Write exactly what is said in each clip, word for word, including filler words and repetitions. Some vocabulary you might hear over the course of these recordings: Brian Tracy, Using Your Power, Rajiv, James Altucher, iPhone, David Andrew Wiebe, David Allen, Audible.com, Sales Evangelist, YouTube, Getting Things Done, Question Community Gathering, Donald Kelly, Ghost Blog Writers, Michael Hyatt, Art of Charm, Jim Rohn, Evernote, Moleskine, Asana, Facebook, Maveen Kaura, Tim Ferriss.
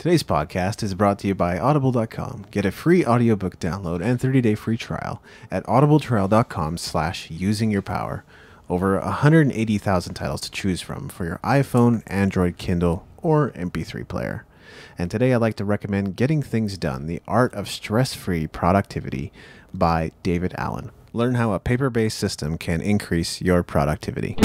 Today's podcast is brought to you by Audible dot com. Get a free audiobook download and thirty day free trial at audible trial dot com slash using your power. Over one hundred eighty thousand titles to choose from for your iPhone, Android, Kindle, or M P three player. And today I'd like to recommend Getting Things Done, The Art of Stress-Free Productivity by David Allen. Learn how a paper-based system can increase your productivity.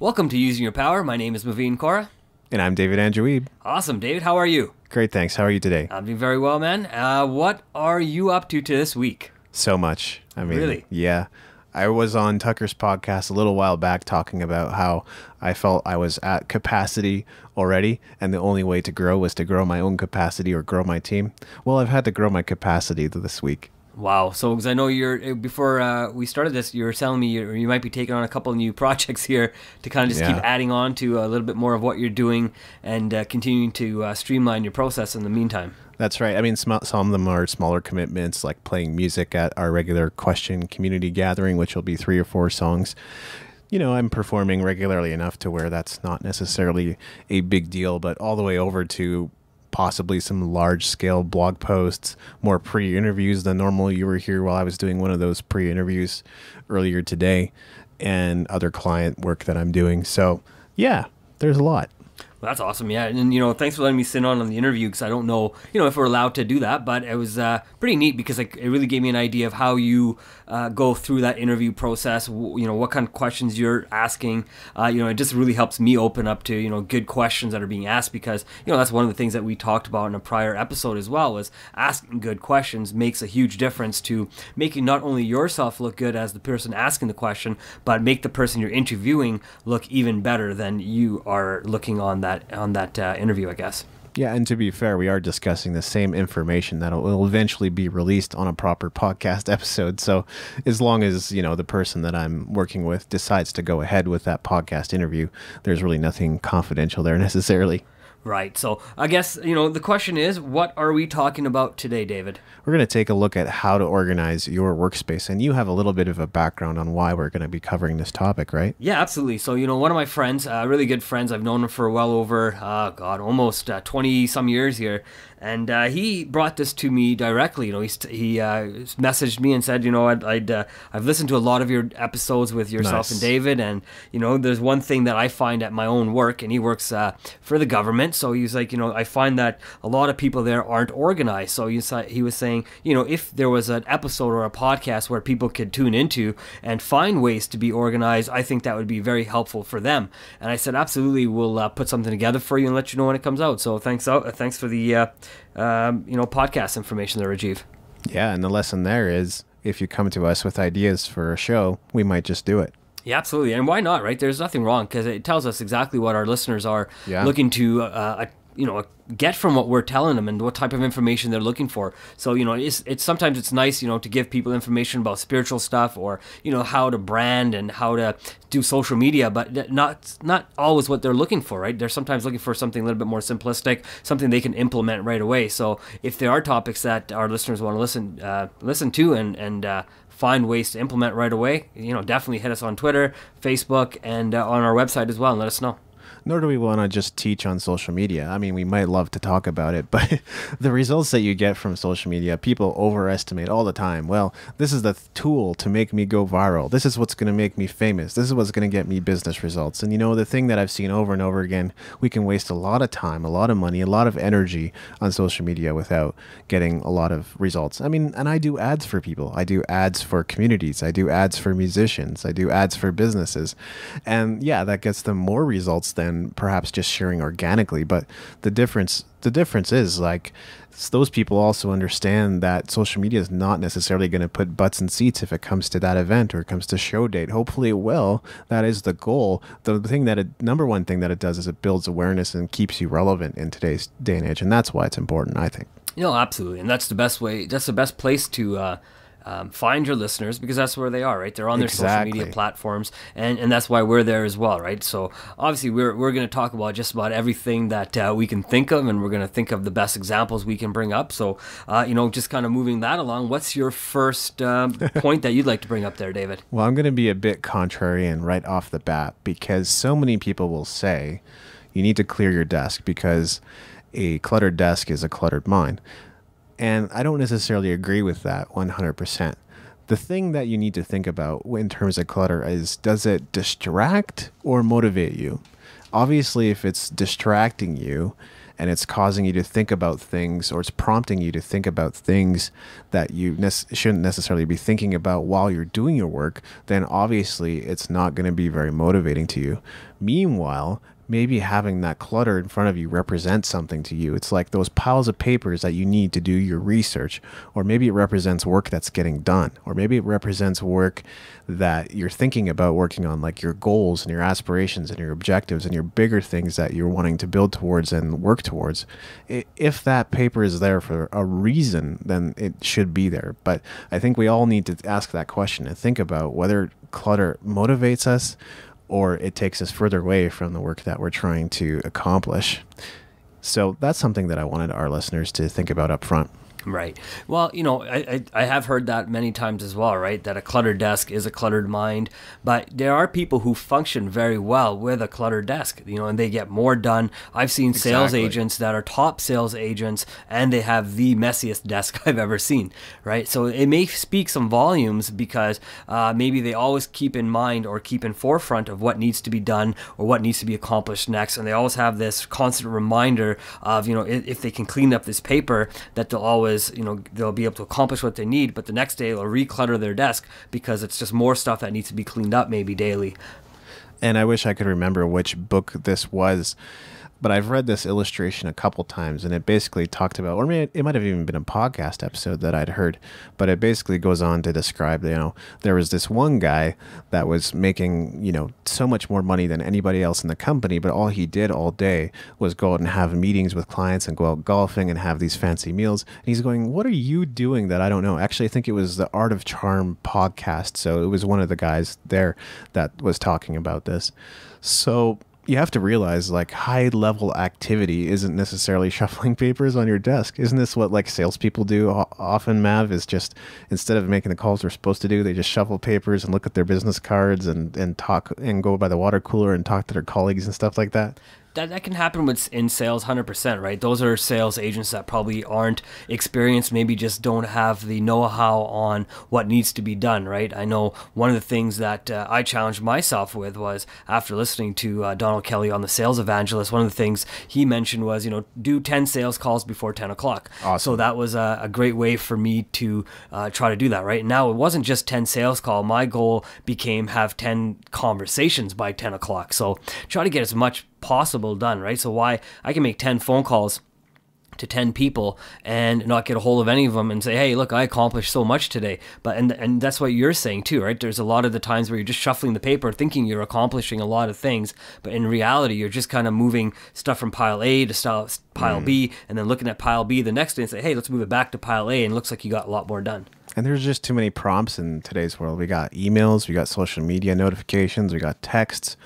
Welcome to Using Your Power. My name is Maveen Kaura. And I'm David Andrew Wiebe. Awesome, David. How are you? Great, thanks. How are you today? I'm doing very well, man. Uh, what are you up to to this week? So much. I mean, really? Yeah. I was on Tucker's podcast a little while back talking about how I felt I was at capacity already, and the only way to grow was to grow my own capacity or grow my team. Well, I've had to grow my capacity this week. Wow. So, because I know you're, before uh, we started this, you were telling me you, you might be taking on a couple of new projects here to kind of just yeah. keep adding on to a little bit more of what you're doing and uh, continuing to uh, streamline your process in the meantime. That's right. I mean, some of them are smaller commitments, like playing music at our regular Question Community Gathering, which will be three or four songs. You know, I'm performing regularly enough to where that's not necessarily a big deal, but all the way over to possibly some large-scale blog posts, more pre-interviews than normal. You were here while I was doing one of those pre-interviews earlier today, and other client work that I'm doing. So, yeah, there's a lot. Well, that's awesome, yeah. And, and, you know, thanks for letting me sit on on the interview, because I don't know, you know, if we're allowed to do that, but it was uh, pretty neat because like, it really gave me an idea of how you uh, go through that interview process, w you know, what kind of questions you're asking. Uh, you know, it just really helps me open up to, you know, good questions that are being asked, because, you know, that's one of the things that we talked about in a prior episode as well, was asking good questions makes a huge difference to making not only yourself look good as the person asking the question, but make the person you're interviewing look even better than you are looking on that on that uh, interview, I guess. Yeah, and to be fair, we are discussing the same information that will eventually be released on a proper podcast episode. So as long as, you know, the person that I'm working with decides to go ahead with that podcast interview, there's really nothing confidential there necessarily. Right. So I guess, you know, the question is, what are we talking about today, David? We're going to take a look at how to organize your workspace. And you have a little bit of a background on why we're going to be covering this topic, right? Yeah, absolutely. So, you know, one of my friends, uh, really good friends, I've known him for well over, uh, God, almost uh, twenty some years here. And uh, he brought this to me directly. You know, he, he uh, messaged me and said, you know, I'd, I'd, uh, I've listened to a lot of your episodes with yourself nice. and David. And, you know, there's one thing that I find at my own work, and he works uh, for the government. So he was like, you know, I find that a lot of people there aren't organized. So he, he was saying, you know, if there was an episode or a podcast where people could tune into and find ways to be organized, I think that would be very helpful for them. And I said, absolutely, we'll uh, put something together for you and let you know when it comes out. So thanks, uh, thanks for the... Uh, Um, you know, podcast information there, Rajiv. Yeah, and the lesson there is if you come to us with ideas for a show, we might just do it. Yeah, absolutely. And why not, right? There's nothing wrong, because it tells us exactly what our listeners are yeah. looking to, uh, you know, get from what we're telling them and what type of information they're looking for. So, you know, it's, it's sometimes it's nice, you know, to give people information about spiritual stuff or, you know, how to brand and how to do social media, but not not always what they're looking for, right? They're sometimes looking for something a little bit more simplistic, something they can implement right away. So if there are topics that our listeners want to listen uh, listen to and, and uh, find ways to implement right away, you know, definitely hit us on Twitter, Facebook, and uh, on our website as well, and let us know. Nor do we want to just teach on social media. I mean, we might love to talk about it, but the results that you get from social media, people overestimate all the time. Well, this is the tool to make me go viral. This is what's going to make me famous. This is what's going to get me business results. And you know, the thing that I've seen over and over again, we can waste a lot of time, a lot of money, a lot of energy on social media without getting a lot of results. I mean, and I do ads for people. I do ads for communities. I do ads for musicians. I do ads for businesses. And yeah, that gets them more results than and perhaps just sharing organically. But the difference the difference is, like, those people also understand that social media is not necessarily going to put butts in seats if it comes to that event or it comes to show date. Hopefully it will. That is the goal. The thing that it, number one thing that it does is it builds awareness and keeps you relevant in today's day and age, and that's why it's important, I think. No, absolutely. And that's the best way, that's the best place to uh Um, find your listeners, because that's where they are, right? They're on their exactly. social media platforms, and, and that's why we're there as well, right? So obviously we're, we're going to talk about just about everything that uh, we can think of, and we're going to think of the best examples we can bring up. So, uh, you know, just kind of moving that along, what's your first um, point that you'd like to bring up there, David? Well, I'm going to be a bit contrarian right off the bat, because so many people will say you need to clear your desk because a cluttered desk is a cluttered mind. And I don't necessarily agree with that one hundred percent. The thing that you need to think about in terms of clutter is, does it distract or motivate you? Obviously, if it's distracting you and it's causing you to think about things, or it's prompting you to think about things that you ne- shouldn't necessarily be thinking about while you're doing your work, then obviously it's not going to be very motivating to you. Meanwhile, maybe having that clutter in front of you represents something to you. It's like those piles of papers that you need to do your research, or maybe it represents work that's getting done, or maybe it represents work that you're thinking about working on, like your goals and your aspirations and your objectives and your bigger things that you're wanting to build towards and work towards. If that paper is there for a reason, then it should be there. But I think we all need to ask that question and think about whether clutter motivates us or it takes us further away from the work that we're trying to accomplish. So that's something that I wanted our listeners to think about up front. Right. Well, you know, I, I, I have heard that many times as well, right? That a cluttered desk is a cluttered mind. But there are people who function very well with a cluttered desk, you know, and they get more done. I've seen exactly. sales agents that are top sales agents, and they have the messiest desk I've ever seen, right? So it may speak some volumes, because uh, maybe they always keep in mind or keep in forefront of what needs to be done or what needs to be accomplished next. And they always have this constant reminder of, you know, if, if they can clean up this paper, that they'll always, you know, they'll be able to accomplish what they need, but the next day they'll reclutter their desk because it's just more stuff that needs to be cleaned up maybe daily. And I wish I could remember which book this was, but I've read this illustration a couple times, and it basically talked about, or maybe it might have even been a podcast episode that I'd heard, but it basically goes on to describe, you know, there was this one guy that was making, you know, so much more money than anybody else in the company, but all he did all day was go out and have meetings with clients and go out golfing and have these fancy meals. And he's going, what are you doing that I don't know? Actually, I think it was the Art of Charm podcast. So it was one of the guys there that was talking about this. So you have to realize, like, high level activity isn't necessarily shuffling papers on your desk. Isn't this what, like, salespeople do often, Mav, is just instead of making the calls they're supposed to do, they just shuffle papers and look at their business cards and, and talk and go by the water cooler and talk to their colleagues and stuff like that? That, that can happen with, in sales, one hundred percent, right? Those are sales agents that probably aren't experienced, maybe just don't have the know-how on what needs to be done, right? I know one of the things that uh, I challenged myself with was, after listening to uh, Donald Kelly on the Sales Evangelist, one of the things he mentioned was, you know, do ten sales calls before ten o'clock. Awesome. So that was a, a great way for me to uh, try to do that, right? Now, it wasn't just ten sales calls. My goal became have ten conversations by ten o'clock. So try to get as much possible done, right? So why I can make ten phone calls to ten people and not get a hold of any of them and say, hey, look, I accomplished so much today. But and and that's what you're saying too, right? There's a lot of the times where you're just shuffling the paper thinking you're accomplishing a lot of things, but in reality, you're just kind of moving stuff from pile A to style, pile mm. B, and then looking at pile B the next day and say, hey, let's move it back to pile A, and it looks like you got a lot more done. And there's just too many prompts in today's world. We got emails, we got social media notifications, we got texts,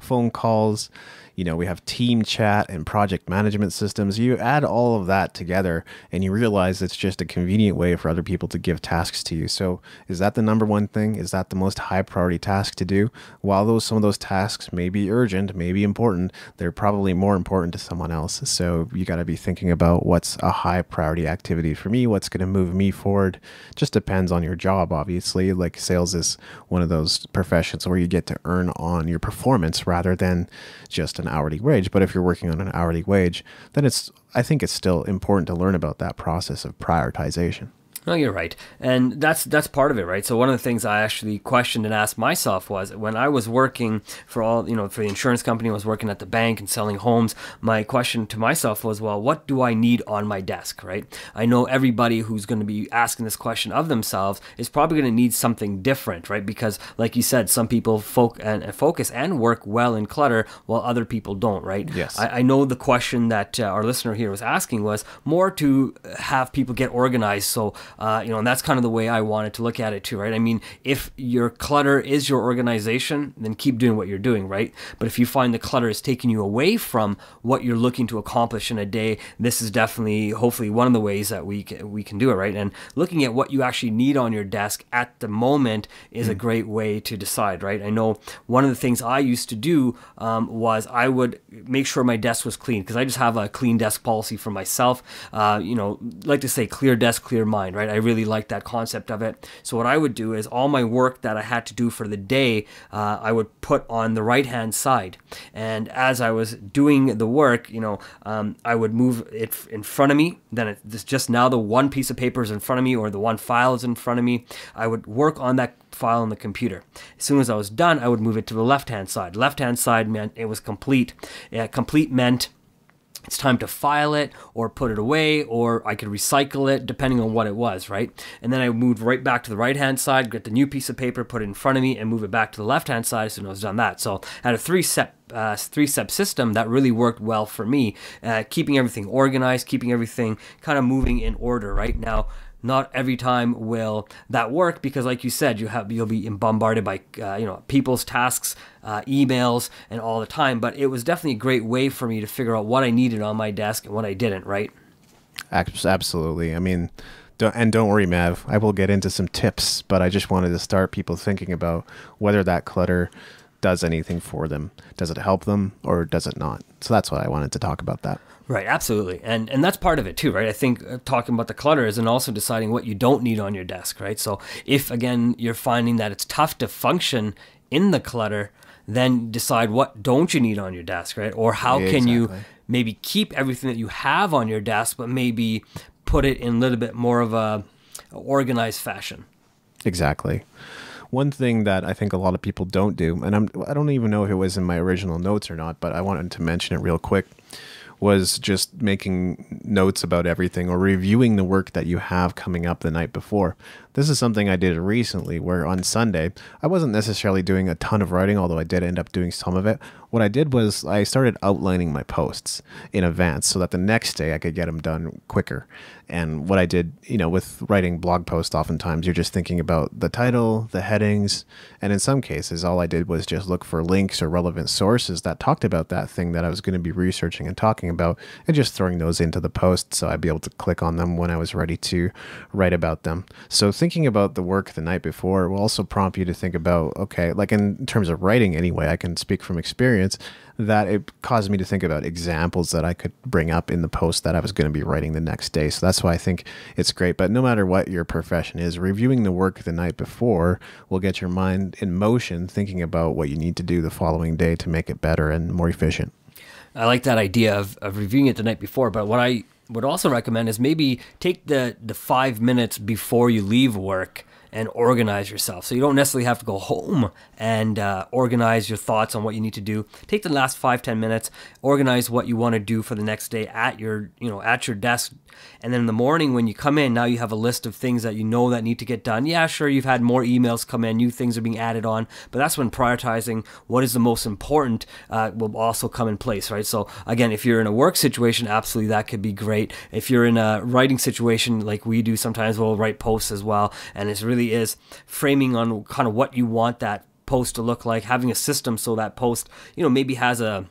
phone calls. You know, we have team chat and project management systems. You add all of that together and you realize it's just a convenient way for other people to give tasks to you. So is that the number one thing? Is that the most high priority task to do? While those some of those tasks may be urgent, may be important, they're probably more important to someone else. So you got to be thinking about what's a high priority activity for me, what's going to move me forward. Just depends on your job, obviously. Like, sales is one of those professions where you get to earn on your performance rather than just an an hourly wage. But if you're working on an hourly wage, then it's, I think it's still important to learn about that process of prioritization. No, you're right. And that's that's part of it, right? So one of the things I actually questioned and asked myself was, when I was working for all, you know, for the insurance company, I was working at the bank and selling homes, my question to myself was, well, what do I need on my desk, right? I know everybody who's going to be asking this question of themselves is probably going to need something different, right? Because like you said, some people folk and focus and work well in clutter while other people don't, right? Yes. I, I know the question that uh, our listener here was asking was more to have people get organized. So Uh, you know, and that's kind of the way I wanted to look at it too, right? I mean, if your clutter is your organization, then keep doing what you're doing, right? But if you find the clutter is taking you away from what you're looking to accomplish in a day, this is definitely, hopefully, one of the ways that we can, we can do it, right? And looking at what you actually need on your desk at the moment is mm. a great way to decide, right? I know one of the things I used to do um, was I would make sure my desk was clean, because I just have a clean desk policy for myself. Uh, you know, like to say, clear desk, clear mind, right? I really like that concept of it. So what I would do is all my work that I had to do for the day, uh, I would put on the right-hand side. And as I was doing the work, you know, um, I would move it in front of me. Then it, this, just now the one piece of paper is in front of me, or the one file is in front of me. I would work on that file on the computer. As soon as I was done, I would move it to the left-hand side. Left-hand side meant it was complete. Yeah, complete meant it's time to file it or put it away, or I could recycle it depending on what it was, right? And then I moved right back to the right-hand side, get the new piece of paper, put it in front of me, and move it back to the left-hand side as soon as I was done that. So I had a three-step Uh, three-step system that really worked well for me, uh, keeping everything organized, keeping everything kind of moving in order. Right now, not every time will that work, because like you said, you have you'll be bombarded by uh, you know, people's tasks, uh, emails, and all the time. But it was definitely a great way for me to figure out what I needed on my desk and what I didn't, right? Absolutely. I mean, don't, and don't worry, Mav, I will get into some tips, but I just wanted to start people thinking about whether that clutter does anything for them. Does it help them or does it not? So that's why I wanted to talk about that. Right, absolutely. And and that's part of it too, right? I think talking about the clutter is and also deciding what you don't need on your desk, right? So if, again, you're finding that it's tough to function in the clutter, then decide what don't you need on your desk, right? Or how yeah, can exactly. you maybe keep everything that you have on your desk, but maybe put it in a little bit more of a, a organized fashion. Exactly. One thing that I think a lot of people don't do, and I'm, I don't even know if it was in my original notes or not, but I wanted to mention it real quick, was just making notes about everything or reviewing the work that you have coming up the night before. This is something I did recently where on Sunday, I wasn't necessarily doing a ton of writing, although I did end up doing some of it. What I did was I started outlining my posts in advance so that the next day I could get them done quicker. And what I did, you know, with writing blog posts, oftentimes you're just thinking about the title, the headings, and in some cases, all I did was just look for links or relevant sources that talked about that thing that I was going to be researching and talking about, and just throwing those into the post so I'd be able to click on them when I was ready to write about them. So thinking about the work the night before will also prompt you to think about, okay, like in terms of writing anyway, I can speak from experience that it caused me to think about examples that I could bring up in the post that I was going to be writing the next day. So that's why I think it's great. But no matter what your profession is, reviewing the work the night before will get your mind in motion, thinking about what you need to do the following day to make it better and more efficient. I like that idea of, of reviewing it the night before, but what I would also recommend is maybe take the, the five minutes before you leave work and organize yourself. So you don't necessarily have to go home and uh, organize your thoughts on what you need to do. Take the last five, ten minutes, organize what you want to do for the next day at your, you know, at your desk. And then in the morning when you come in, now you have a list of things that you know that need to get done. Yeah, sure, you've had more emails come in, new things are being added on, but that's when prioritizing what is the most important uh, will also come in place, right? So again, if you're in a work situation, absolutely that could be great. If you're in a writing situation like we do, sometimes we'll write posts as well, and it's really is framing on kind of what you want that post to look like, having a system so that post, you know, maybe has a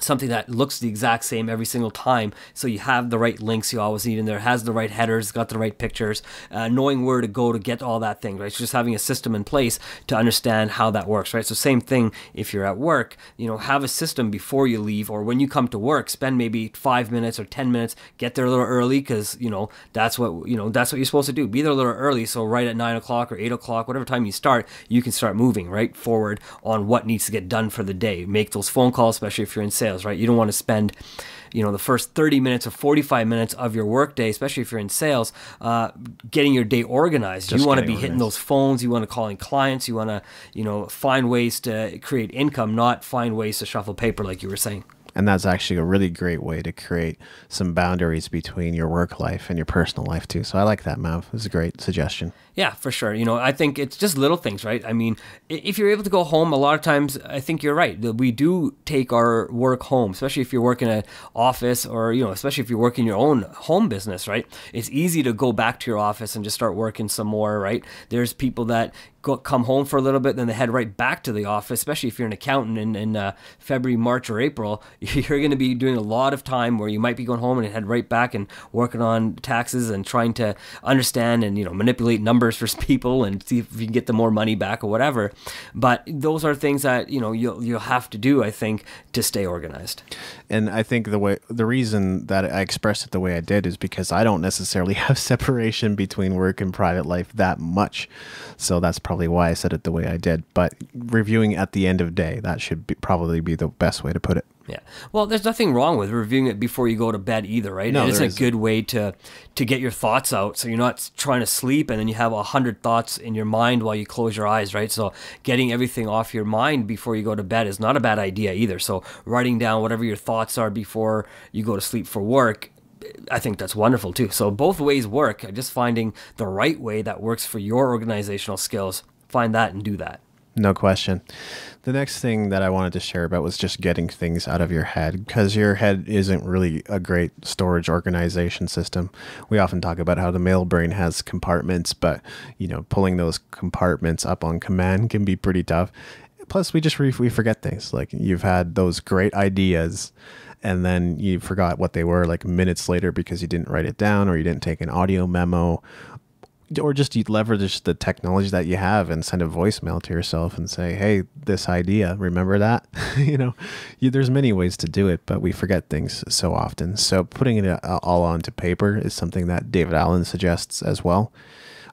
something that looks the exact same every single time, so you have the right links you always need in there, has the right headers, got the right pictures, uh, knowing where to go to get all that thing, right? It's just having a system in place to understand how that works, right? So same thing if you're at work, you know, have a system before you leave, or when you come to work, spend maybe five minutes or ten minutes, get there a little early, because you know that's what you know that's what you're supposed to do. Be there a little early, so right at nine o'clock or eight o'clock, whatever time you start, you can start moving right forward on what needs to get done for the day. Make those phone calls, especially if you're in sales. Sales, right? You don't want to spend, you know, the first thirty minutes or forty-five minutes of your workday, especially if you're in sales, uh, getting your day organized. Just you want to be organized. Hitting those phones. You want to call in clients. You want to, you know, find ways to create income, not find ways to shuffle paper, like you were saying. And that's actually a really great way to create some boundaries between your work life and your personal life too. So I like that, Mav. It's a great suggestion. Yeah, for sure. You know, I think it's just little things, right? I mean, if you're able to go home, a lot of times, I think you're right. We do take our work home, especially if you're working at office or, you know, especially if you're working your own home business, right? It's easy to go back to your office and just start working some more, right? There's people that go, come home for a little bit, then they head right back to the office, especially if you're an accountant in, in uh, February, March, or April. You're going to be doing a lot of time where you might be going home and head right back and working on taxes and trying to understand and, you know, manipulate numbers for people and see if you can get the more money back or whatever. But those are things that, you know, you'll, you'll have to do, I think, to stay organized. And I think the way, the reason that I expressed it the way I did is because I don't necessarily have separation between work and private life that much. So that's probably why I said it the way I did, but reviewing at the end of day, that should be, probably be the best way to put it. Yeah. Well, there's nothing wrong with reviewing it before you go to bed either, right? No, it's a good way to to get your thoughts out, so you're not trying to sleep and then you have a hundred thoughts in your mind while you close your eyes, right? So getting everything off your mind before you go to bed is not a bad idea either. So writing down whatever your thoughts are before you go to sleep for work, I think that's wonderful too. So both ways work. Just finding the right way that works for your organizational skills. Find that and do that. No question. The next thing that I wanted to share about was just getting things out of your head, because your head isn't really a great storage organization system. We often talk about how the male brain has compartments, but you know, pulling those compartments up on command can be pretty tough. Plus, we just re we forget things. Like, you've had those great ideas, and then you forgot what they were like minutes later because you didn't write it down, or you didn't take an audio memo, or just you leverage the technology that you have and send a voicemail to yourself and say, hey, this idea, remember that? you know, you, there's many ways to do it, but we forget things so often. So putting it all onto paper is something that David Allen suggests as well.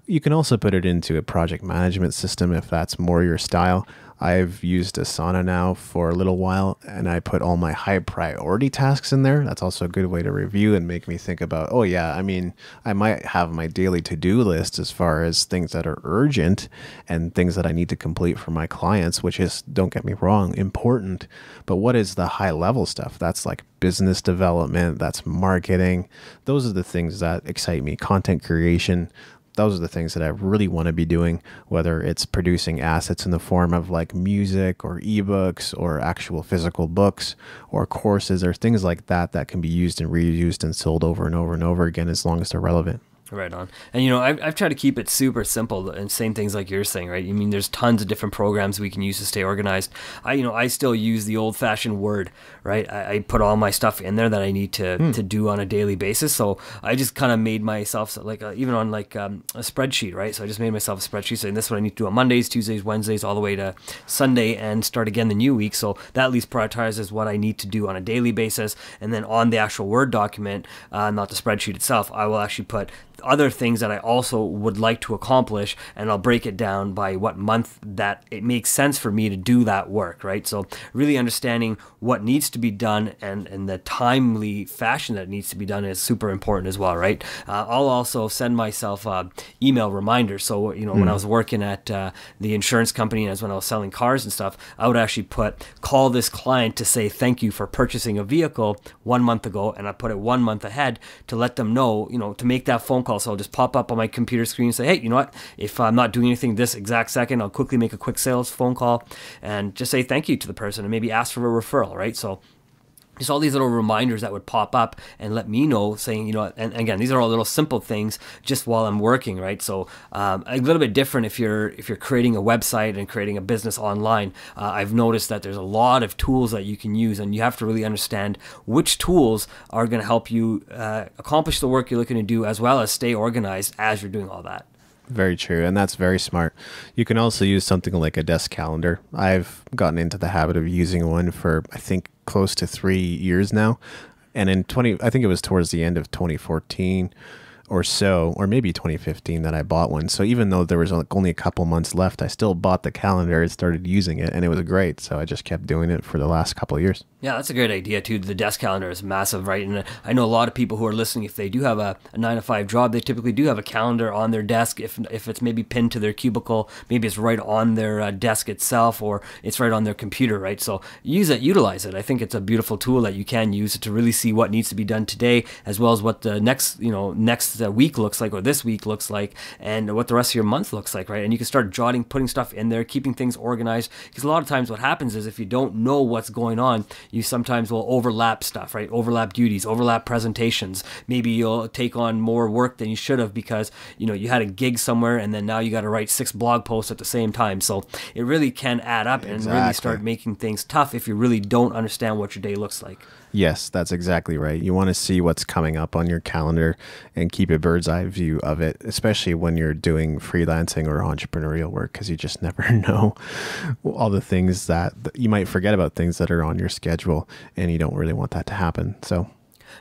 You can also put it into a project management system if that's more your style. I've used Asana now for a little while, and I put all my high priority tasks in there. That's also a good way to review and make me think about, oh yeah, I mean, I might have my daily to-do list as far as things that are urgent and things that I need to complete for my clients, which is, don't get me wrong, important. But what is the high level stuff? That's like business development, that's marketing. Those are the things that excite me, content creation. Those are the things that I really want to be doing, whether it's producing assets in the form of like music or ebooks or actual physical books or courses or things like that that can be used and reused and sold over and over and over again as long as they're relevant. Right on. And, you know, I've, I've tried to keep it super simple, and same things like you're saying, right? I mean, there's tons of different programs we can use to stay organized. I, you know, I still use the old fashioned Word, right? I, I put all my stuff in there that I need to, mm. to do on a daily basis. So I just kind of made myself like, a, even on like um, a spreadsheet, right? So I just made myself a spreadsheet saying this is what I need to do on Mondays, Tuesdays, Wednesdays, all the way to Sunday and start again the new week. So that at least prioritizes what I need to do on a daily basis. And then on the actual Word document, uh, not the spreadsheet itself, I will actually put other things that I also would like to accomplish, and I'll break it down by what month that it makes sense for me to do that work, right? So really understanding what needs to be done and, and the timely fashion that needs to be done is super important as well, right? Uh, I'll also send myself uh, email reminders. So, you know, mm. when I was working at uh, the insurance company, and as when I was selling cars and stuff, I would actually put, call this client to say thank you for purchasing a vehicle one month ago, and I put it one month ahead to let them know, you know, to make that phone call. So I'll just pop up on my computer screen and say, hey, you know what? If I'm not doing anything this exact second, I'll quickly make a quick sales phone call and just say thank you to the person and maybe ask for a referral, right? So just all these little reminders that would pop up and let me know, saying, you know, and again, these are all little simple things just while I'm working, right? So um, a little bit different if you're if you're creating a website and creating a business online. Uh, I've noticed that there's a lot of tools that you can use, and you have to really understand which tools are going to help you uh, accomplish the work you're looking to do, as well as stay organized as you're doing all that. Very true. And that's very smart. You can also use something like a desk calendar. I've gotten into the habit of using one for, I think, close to three years now. And in twenty, I think it was towards the end of twenty fourteen or so, or maybe twenty fifteen that I bought one. So even though there was only a couple months left, I still bought the calendar and started using it, and it was great. So I just kept doing it for the last couple of years. Yeah, that's a great idea too. The desk calendar is massive, right? And I know a lot of people who are listening, if they do have a, a nine to five job, they typically do have a calendar on their desk. If, if it's maybe pinned to their cubicle, maybe it's right on their uh, desk itself, or it's right on their computer, right? So use it, utilize it. I think it's a beautiful tool that you can use to really see what needs to be done today, as well as what the next, you know, next uh, week looks like, or this week looks like, and what the rest of your month looks like, right? And you can start jotting, putting stuff in there, keeping things organized. Because a lot of times what happens is if you don't know what's going on, you sometimes will overlap stuff, right? Overlap duties, overlap presentations. Maybe you'll take on more work than you should have because, you know, you had a gig somewhere and then now you got to write six blog posts at the same time. So it really can add up and exactly. really start making things tough if you really don't understand what your day looks like. Yes, that's exactly right. You want to see what's coming up on your calendar and keep a bird's eye view of it, especially when you're doing freelancing or entrepreneurial work, because you just never know all the things that you might forget about, things that are on your schedule, and you don't really want that to happen. So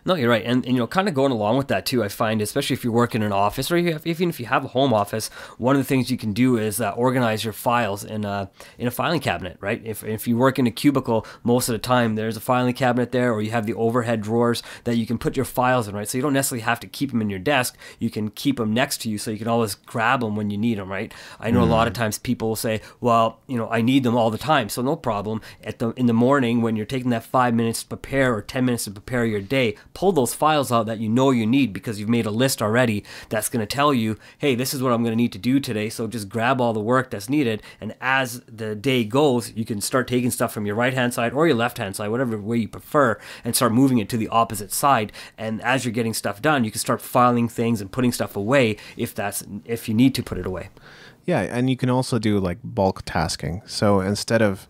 no, you're right. And, and, you know, kind of going along with that too, I find, especially if you work in an office, or you have, even if you have a home office, one of the things you can do is uh, organize your files in a, in a filing cabinet, right? If, if you work in a cubicle, most of the time there's a filing cabinet there, or you have the overhead drawers that you can put your files in, right? So you don't necessarily have to keep them in your desk. You can keep them next to you so you can always grab them when you need them, right? I know mm. a lot of times people will say, well, you know, I need them all the time. So no problem. At the, in the morning when you're taking that five minutes to prepare or ten minutes to prepare your day, pull those files out that you know you need, because you've made a list already that's going to tell you, hey, this is what I'm going to need to do today. So just grab all the work that's needed. And as the day goes, you can start taking stuff from your right-hand side or your left-hand side, whatever way you prefer, and start moving it to the opposite side. And as you're getting stuff done, you can start filing things and putting stuff away if that's, if you need to put it away. Yeah. And you can also do like bulk tasking. So instead of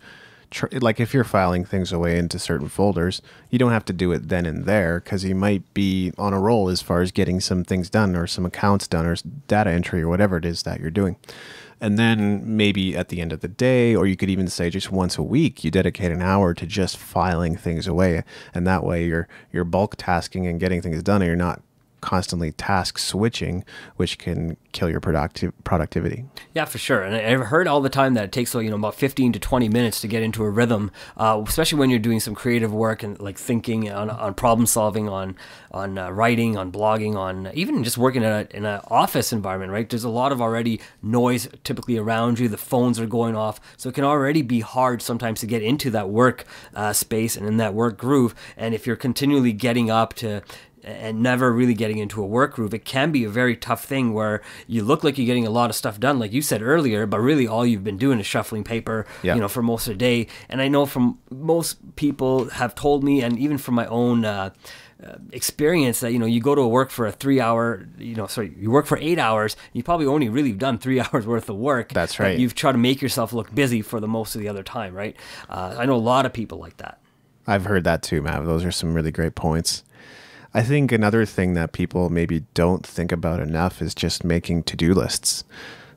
like if you're filing things away into certain folders, you don't have to do it then and there, because you might be on a roll as far as getting some things done or some accounts done or data entry or whatever it is that you're doing. And then maybe at the end of the day, or you could even say just once a week, you dedicate an hour to just filing things away. And that way you're, you're bulk tasking and getting things done, and you're not constantly task switching, which can kill your productive productivity. Yeah, for sure. And I've heard all the time that it takes, you know, about fifteen to twenty minutes to get into a rhythm, uh, especially when you're doing some creative work and like thinking on, on problem solving, on on uh, writing, on blogging, on even just working in an office environment, right? There's a lot of already noise typically around you. The phones are going off. So it can already be hard sometimes to get into that work uh, space and in that work groove. And if you're continually getting up to and never really getting into a work groove, it can be a very tough thing where you look like you're getting a lot of stuff done, like you said earlier, but really all you've been doing is shuffling paper, yeah. you know, for most of the day. And I know from most people have told me, and even from my own uh, experience, that, you know, you go to work for a three hour, you know, sorry, you work for eight hours, you probably only really done three hours worth of work. That's right. That you've tried to make yourself look busy for the most of the other time, right? Uh, I know a lot of people like that. I've heard that too, Mav. Those are some really great points. I think another thing that people maybe don't think about enough is just making to-do lists.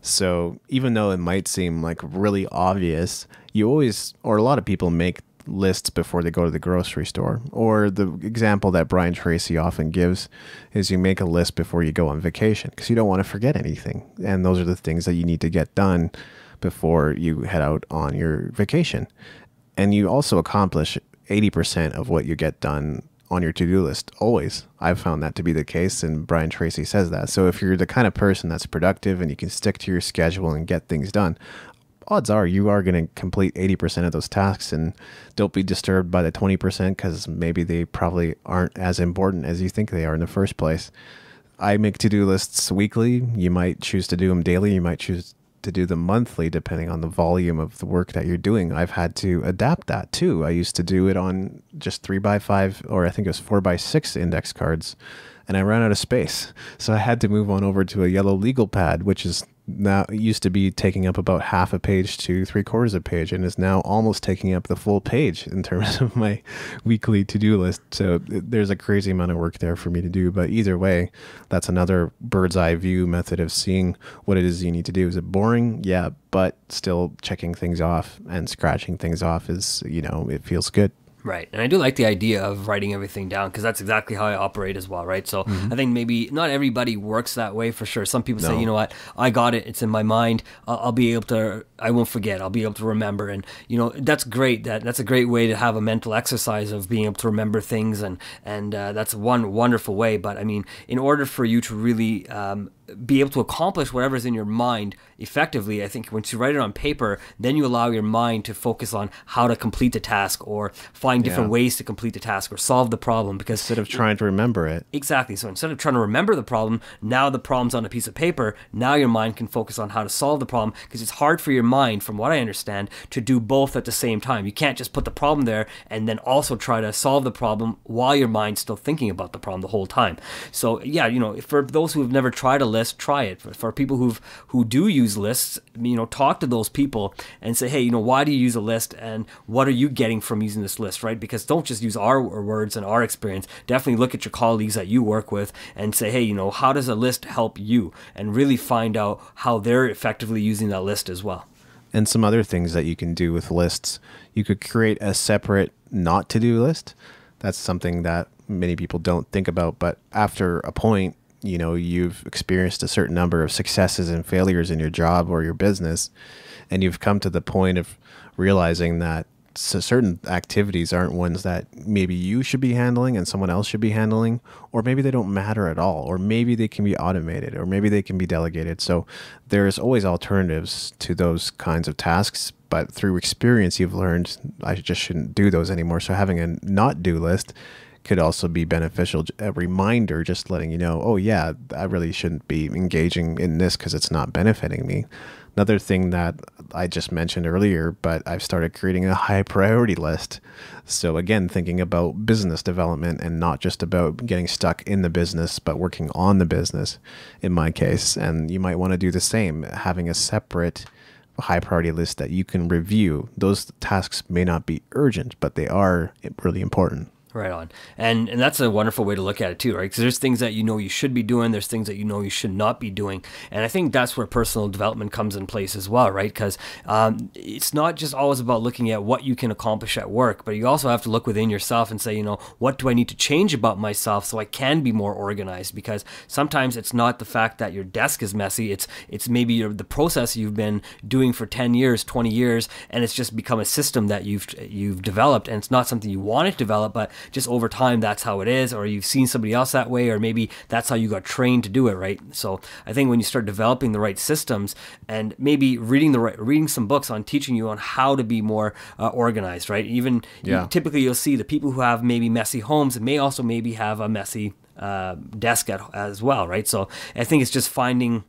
So even though it might seem like really obvious, you always, or a lot of people make lists before they go to the grocery store. Or the example that Brian Tracy often gives is you make a list before you go on vacation, because you don't want to forget anything. And those are the things that you need to get done before you head out on your vacation. And you also accomplish eighty percent of what you get done on your to-do list always. I've found that to be the case, and Brian Tracy says that. So if you're the kind of person that's productive and you can stick to your schedule and get things done, odds are you are going to complete eighty percent of those tasks, and don't be disturbed by the twenty percent, because maybe they probably aren't as important as you think they are in the first place. I make to-do lists weekly. You might choose to do them daily. You might choose to do them monthly, depending on the volume of the work that you're doing. I've had to adapt that too. I used to do it on just three by five, or I think it was four by six index cards, and I ran out of space. So I had to move on over to a yellow legal pad, which is now used to be taking up about half a page to three quarters of a page, and is now almost taking up the full page in terms of my weekly to-do list. So there's a crazy amount of work there for me to do. But either way, that's another bird's eye view method of seeing what it is you need to do. Is it boring? Yeah, but still checking things off and scratching things off is, you know, it feels good. Right. And I do like the idea of writing everything down, because that's exactly how I operate as well, right? So mm-hmm. I think maybe not everybody works that way for sure. Some people no. say, you know what, I got it. It's in my mind. I'll, I'll be able to, I won't forget. I'll be able to remember. And, you know, that's great. That That's a great way to have a mental exercise of being able to remember things. And, and uh, that's one wonderful way. But I mean, in order for you to really um, be able to accomplish whatever's in your mind effectively, I think once you write it on paper, then you allow your mind to focus on how to complete the task or find different yeah. ways to complete the task or solve the problem, because instead of trying to remember it. Exactly. So instead of trying to remember the problem, now the problem's on a piece of paper. Now your mind can focus on how to solve the problem, because it's hard for your mind, from what I understand, to do both at the same time. You can't just put the problem there and then also try to solve the problem while your mind's still thinking about the problem the whole time. So yeah, you know, for those who have never tried a list, try it. For, for people who've who do use lists, you know, talk to those people and say, hey, you know, why do you use a list, and what are you getting from using this list? Right? Because don't just use our words and our experience. Definitely look at your colleagues that you work with and say, hey, you know, how does a list help you? And really find out how they're effectively using that list as well. And some other things that you can do with lists. You could create a separate not to-do list. That's something that many people don't think about, but after a point, you know, you've experienced a certain number of successes and failures in your job or your business, and you've come to the point of realizing that so certain activities aren't ones that maybe you should be handling and someone else should be handling, or maybe they don't matter at all, or maybe they can be automated, or maybe they can be delegated. So there's always alternatives to those kinds of tasks, but through experience you've learned I just shouldn't do those anymore. So having a not-do list could also be beneficial, a reminder just letting you know, oh yeah, I really shouldn't be engaging in this because it's not benefiting me. Another thing that I just mentioned earlier, but I've started creating a high priority list. So again, thinking about business development and not just about getting stuck in the business, but working on the business in my case. And you might want to do the same, having a separate high priority list that you can review. Those tasks may not be urgent, but they are really important. Right on. And and that's a wonderful way to look at it too, right? Because there's things that you know you should be doing. There's things that you know you should not be doing. And I think that's where personal development comes in place as well, right? Because um, it's not just always about looking at what you can accomplish at work, but you also have to look within yourself and say, you know, what do I need to change about myself so I can be more organized? Because sometimes it's not the fact that your desk is messy. It's, it's maybe your, the process you've been doing for ten years, twenty years, and it's just become a system that you've, you've developed, and it's not something you want to develop, but just over time that's how it is, or you've seen somebody else that way, or maybe that's how you got trained to do it, right? So I think when you start developing the right systems, and maybe reading the right, reading some books on teaching you on how to be more uh, organized, right? Even yeah. you, typically you'll see the people who have maybe messy homes may also maybe have a messy uh, desk at, as well, right? So I think it's just finding,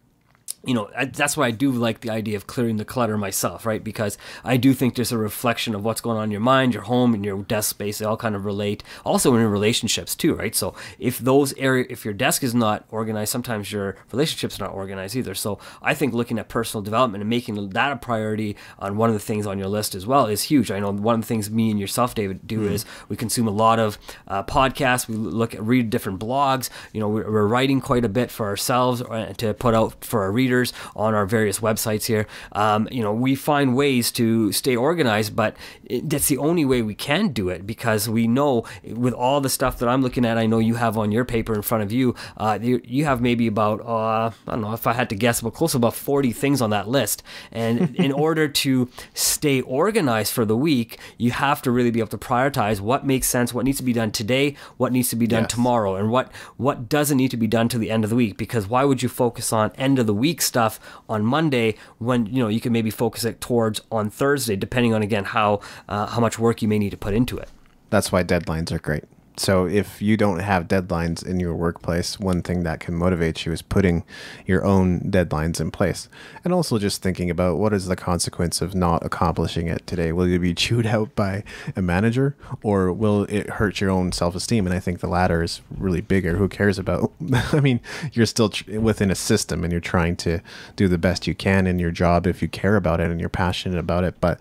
you know, that's why I do like the idea of clearing the clutter myself, right? Because I do think there's a reflection of what's going on in your mind, your home, and your desk space. They all kind of relate. Also in your relationships too, right? So if those area, if your desk is not organized, sometimes your relationships are not organized either. So I think looking at personal development and making that a priority on one of the things on your list as well is huge. I know one of the things me and yourself, David, do mm-hmm. is we consume a lot of uh, podcasts. We look at, read different blogs. You know, we're, we're writing quite a bit for ourselves to put out for our readers on our various websites here. Um, you know, we find ways to stay organized, but it, that's the only way we can do it, because we know with all the stuff that I'm looking at, I know you have on your paper in front of you, uh, you, you have maybe about, uh, I don't know if I had to guess, but close to about forty things on that list. And in order to stay organized for the week, you have to really be able to prioritize what makes sense, what needs to be done today, what needs to be done yes. tomorrow, and what, what doesn't need to be done to the end of the week, because why would you focus on end of the week stuff on Monday when you know you can maybe focus it towards on Thursday, depending on again how uh, how much work you may need to put into it. That's why deadlines are great. So if you don't have deadlines in your workplace, one thing that can motivate you is putting your own deadlines in place, and also just thinking about what is the consequence of not accomplishing it today. Will you be chewed out by a manager, or will it hurt your own self-esteem? And I think the latter is really bigger. Who cares about, I mean, you're still tr within a system and you're trying to do the best you can in your job if you care about it and you're passionate about it. But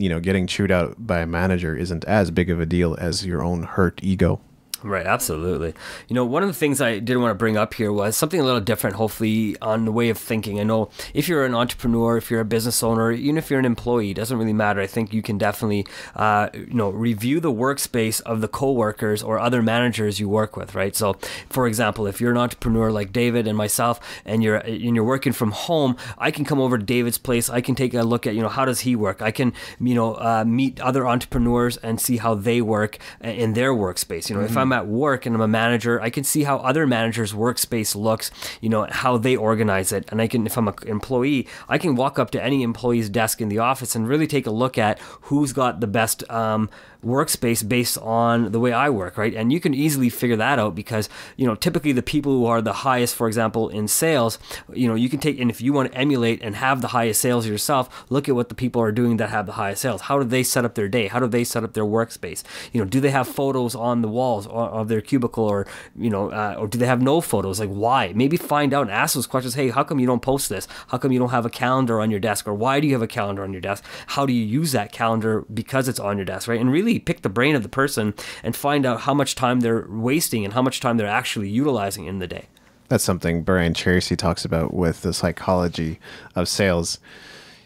you know, getting chewed out by a manager isn't as big of a deal as your own hurt ego. Right, absolutely. You know, one of the things I did want to bring up here was something a little different, hopefully, on the way of thinking. I know if you're an entrepreneur, if you're a business owner, even if you're an employee, it doesn't really matter. I think you can definitely, uh, you know, review the workspace of the coworkers or other managers you work with, right? So, for example, if you're an entrepreneur like David and myself, and you're and you're working from home, I can come over to David's place. I can take a look at, you know, how does he work? I can, you know, uh, meet other entrepreneurs and see how they work in their workspace. You know, mm-hmm. if I'm at work and I'm a manager, I can see how other managers' workspace looks, you know, how they organize it. And I can, if I'm an employee, I can walk up to any employee's desk in the office and really take a look at who's got the best um, workspace based on the way I work, right? And you can easily figure that out because, you know, typically the people who are the highest, for example, in sales, you know, you can take, and if you want to emulate and have the highest sales yourself, look at what the people are doing that have the highest sales. How do they set up their day? How do they set up their workspace? You know, do they have photos on the walls of their cubicle, or, you know, uh, or do they have no photos? Like, why? Maybe find out and ask those questions. Hey, how come you don't post this? How come you don't have a calendar on your desk? Or why do you have a calendar on your desk? How do you use that calendar because it's on your desk, right? And really pick the brain of the person and find out how much time they're wasting and how much time they're actually utilizing in the day. That's something Brian Tracy talks about with the psychology of sales.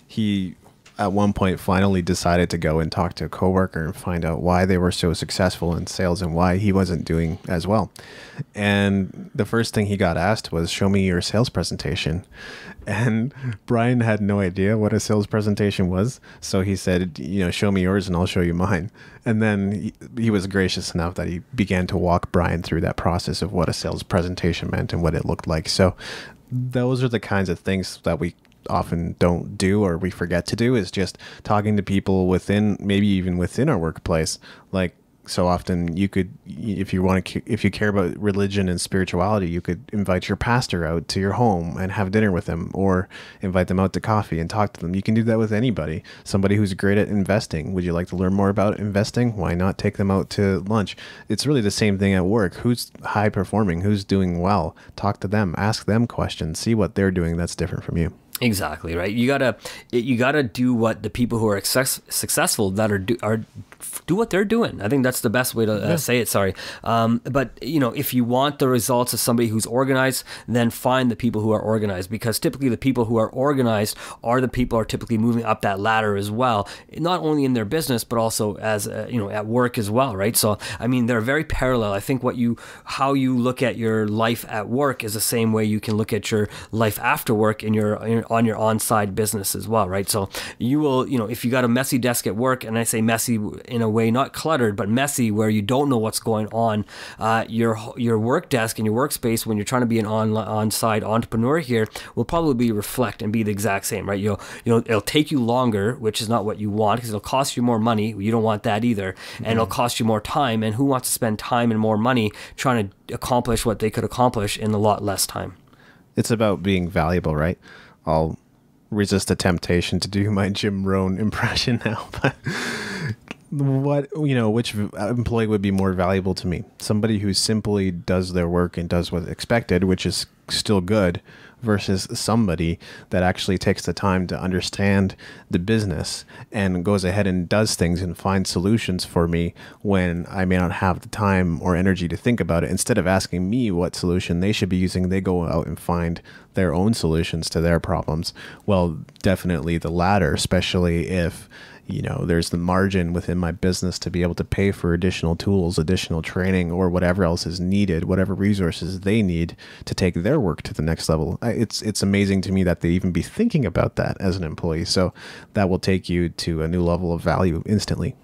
He at one point finally decided to go and talk to a coworker and find out why they were so successful in sales and why he wasn't doing as well. And the first thing he got asked was, show me your sales presentation. And Brian had no idea what a sales presentation was. So he said, you know, show me yours and I'll show you mine. And then he, he was gracious enough that he began to walk Brian through that process of what a sales presentation meant and what it looked like. So those are the kinds of things that we often don't do, or we forget to do, is just talking to people within, maybe even within our workplace. Like, so often you could, if you want to, if you care about religion and spirituality, you could invite your pastor out to your home and have dinner with them, or invite them out to coffee and talk to them. You can do that with anybody. Somebody who's great at investing. Would you like to learn more about investing? Why not take them out to lunch? It's really the same thing at work. Who's high performing? Who's doing well? Talk to them, ask them questions, see what they're doing that's different from you. Exactly, right? You gotta, you gotta do what the people who are success, successful that are do, are do what they're doing. I think that's the best way to uh, yeah. say it. Sorry, um, but you know, if you want the results of somebody who's organized, then find the people who are organized, because typically the people who are organized are the people who are typically moving up that ladder as well, not only in their business but also as uh, you know, at work as well, right? So I mean, they're very parallel. I think what you, how you look at your life at work is the same way you can look at your life after work in your in, on your on-side business as well, right? So you will, you know, if you got a messy desk at work, and I say messy in a way, not cluttered, but messy where you don't know what's going on, uh, your your work desk and your workspace when you're trying to be an on, on-side entrepreneur here will probably reflect and be the exact same, right? You'll, you know, it'll take you longer, which is not what you want, because it'll cost you more money. You don't want that either. Mm-hmm. And it'll cost you more time. And who wants to spend time and more money trying to accomplish what they could accomplish in a lot less time? It's about being valuable, right? I'll resist the temptation to do my Jim Rohn impression now, but what, you know, which employee would be more valuable to me? Somebody who simply does their work and does what's expected, which is still good, versus somebody that actually takes the time to understand the business and goes ahead and does things and finds solutions for me when I may not have the time or energy to think about it. Instead of asking me what solution they should be using, they go out and find their own solutions to their problems. Well, definitely the latter, especially if, you know, there's the margin within my business to be able to pay for additional tools, additional training, or whatever else is needed, whatever resources they need to take their work to the next level. It's, it's amazing to me that they even be thinking about that as an employee. So that will take you to a new level of value instantly.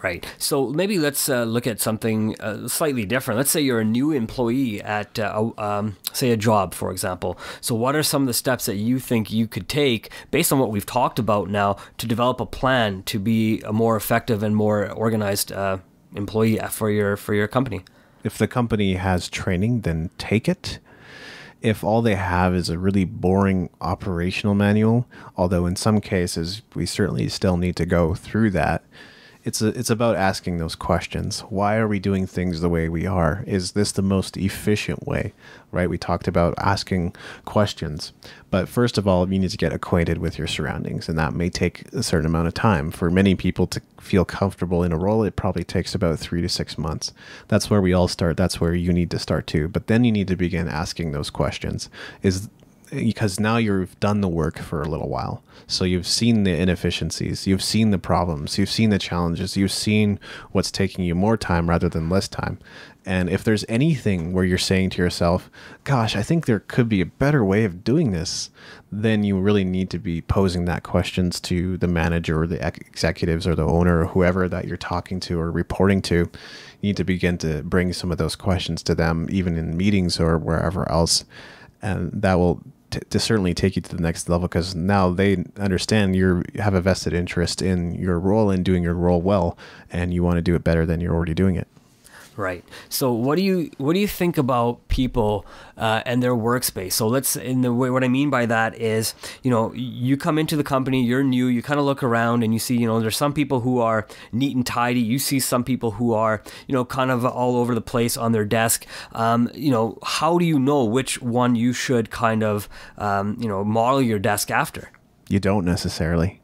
Right. So maybe let's uh, look at something uh, slightly different. Let's say you're a new employee at, uh, um, say, a job, for example. So what are some of the steps that you think you could take based on what we've talked about now to develop a plan to be a more effective and more organized uh, employee for your, for your company? If the company has training, then take it. If all they have is a really boring operational manual, although in some cases we certainly still need to go through that, it's a, it's about asking those questions. Why are we doing things the way we are? Is this the most efficient way? Right? We talked about asking questions, but first of all, you need to get acquainted with your surroundings, and that may take a certain amount of time. For many people to feel comfortable in a role, it probably takes about three to six months. That's where we all start. That's where you need to start too. But then you need to begin asking those questions. Is Because now you've done the work for a little while. So you've seen the inefficiencies, you've seen the problems, you've seen the challenges, you've seen what's taking you more time rather than less time. And if there's anything where you're saying to yourself, gosh, I think there could be a better way of doing this, then you really need to be posing that questions to the manager or the executives or the owner or whoever that you're talking to or reporting to. You need to begin to bring some of those questions to them, even in meetings or wherever else. And that will T to certainly take you to the next level, because now they understand you have a vested interest in your role and doing your role well, and you want to do it better than you're already doing it. Right. So what do you what do you think about people uh, and their workspace? So let's in the way, what I mean by that is, you know, you come into the company, you're new, you kind of look around and you see, you know, there's some people who are neat and tidy. You see some people who are, you know, kind of all over the place on their desk. Um, you know, how do you know which one you should kind of, um, you know, model your desk after? You don't necessarily.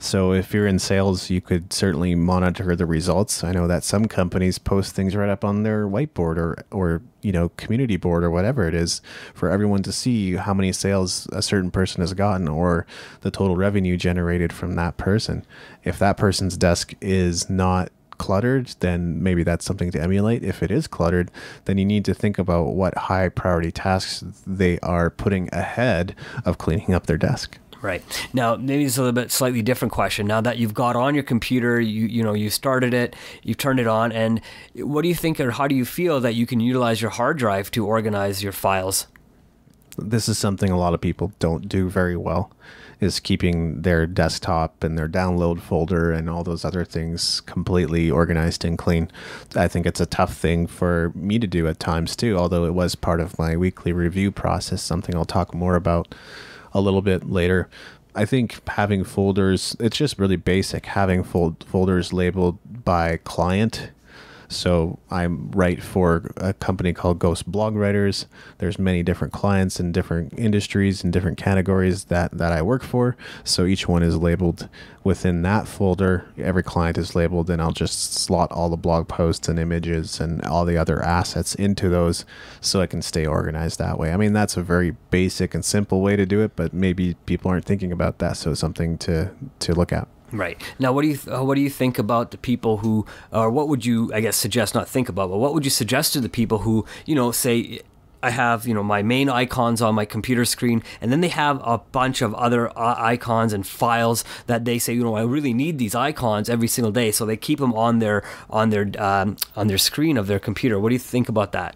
So if you're in sales, you could certainly monitor the results. I know that some companies post things right up on their whiteboard or, or you know, community board or whatever it is for everyone to see how many sales a certain person has gotten or the total revenue generated from that person. If that person's desk is not cluttered, then maybe that's something to emulate. If it is cluttered, then you need to think about what high priority tasks they are putting ahead of cleaning up their desk. Right. Now, maybe it's a little bit slightly different question. Now that you've got on your computer, you you know, you started it, you've turned it on, and what do you think or how do you feel that you can utilize your hard drive to organize your files? This is something a lot of people don't do very well, is keeping their desktop and their download folder and all those other things completely organized and clean. I think it's a tough thing for me to do at times too, although it was part of my weekly review process, something I'll talk more about a little bit later. I think having folders, it's just really basic, having fold folders labeled by client. So I'm right for a company called Ghost Blog Writers. There's many different clients in different industries and different categories that, that I work for. So each one is labeled within that folder. Every client is labeled, and I'll just slot all the blog posts and images and all the other assets into those so I can stay organized that way. I mean, that's a very basic and simple way to do it, but maybe people aren't thinking about that. So it's something to, to look at. Right. Now, what do you th what do you think about the people who, or what would you, I guess, suggest, not think about, but what would you suggest to the people who, you know, say, I have, you know, my main icons on my computer screen, and then they have a bunch of other uh, icons and files that they say, you know, I really need these icons every single day, so they keep them on their on their um, on their screen of their computer. What do you think about that?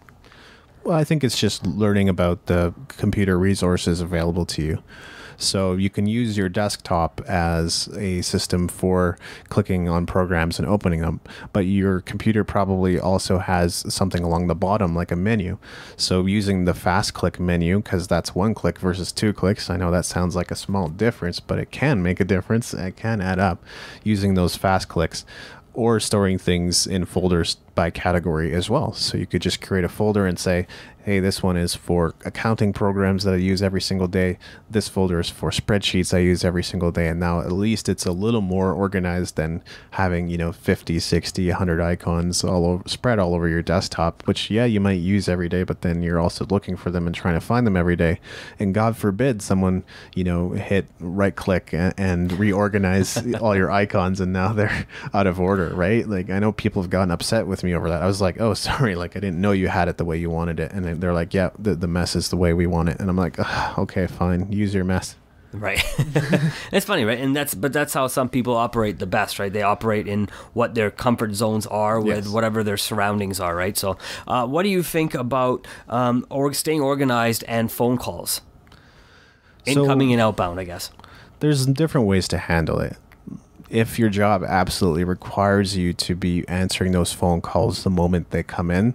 Well, I think it's just learning about the computer resources available to you. So you can use your desktop as a system for clicking on programs and opening them, but your computer probably also has something along the bottom like a menu. So using the fast click menu, because that's one click versus two clicks, I know that sounds like a small difference, but it can make a difference. It can add up using those fast clicks, or storing things in folders by category as well. So you could just create a folder and say, hey, this one is for accounting programs that I use every single day. This folder is for spreadsheets I use every single day. And now at least it's a little more organized than having, you know, fifty, sixty, a hundred icons all over, spread all over your desktop, which, yeah, you might use every day, but then you're also looking for them and trying to find them every day. And God forbid someone, you know, hit right click and, and reorganize all your icons, and now they're out of order, right? Like, I know people have gotten upset with me over that. I was like, oh, sorry, like I didn't know you had it the way you wanted it. And they're like, yeah, the, the mess is the way we want it. And I'm like, okay, fine, use your mess. Right. It's funny, right? And that's, but that's how some people operate the best, right? They operate in what their comfort zones are with, yes, whatever their surroundings are, right? So uh, what do you think about um, or staying organized and phone calls? Incoming so, and outbound, I guess. There's different ways to handle it. If your job absolutely requires you to be answering those phone calls the moment they come in,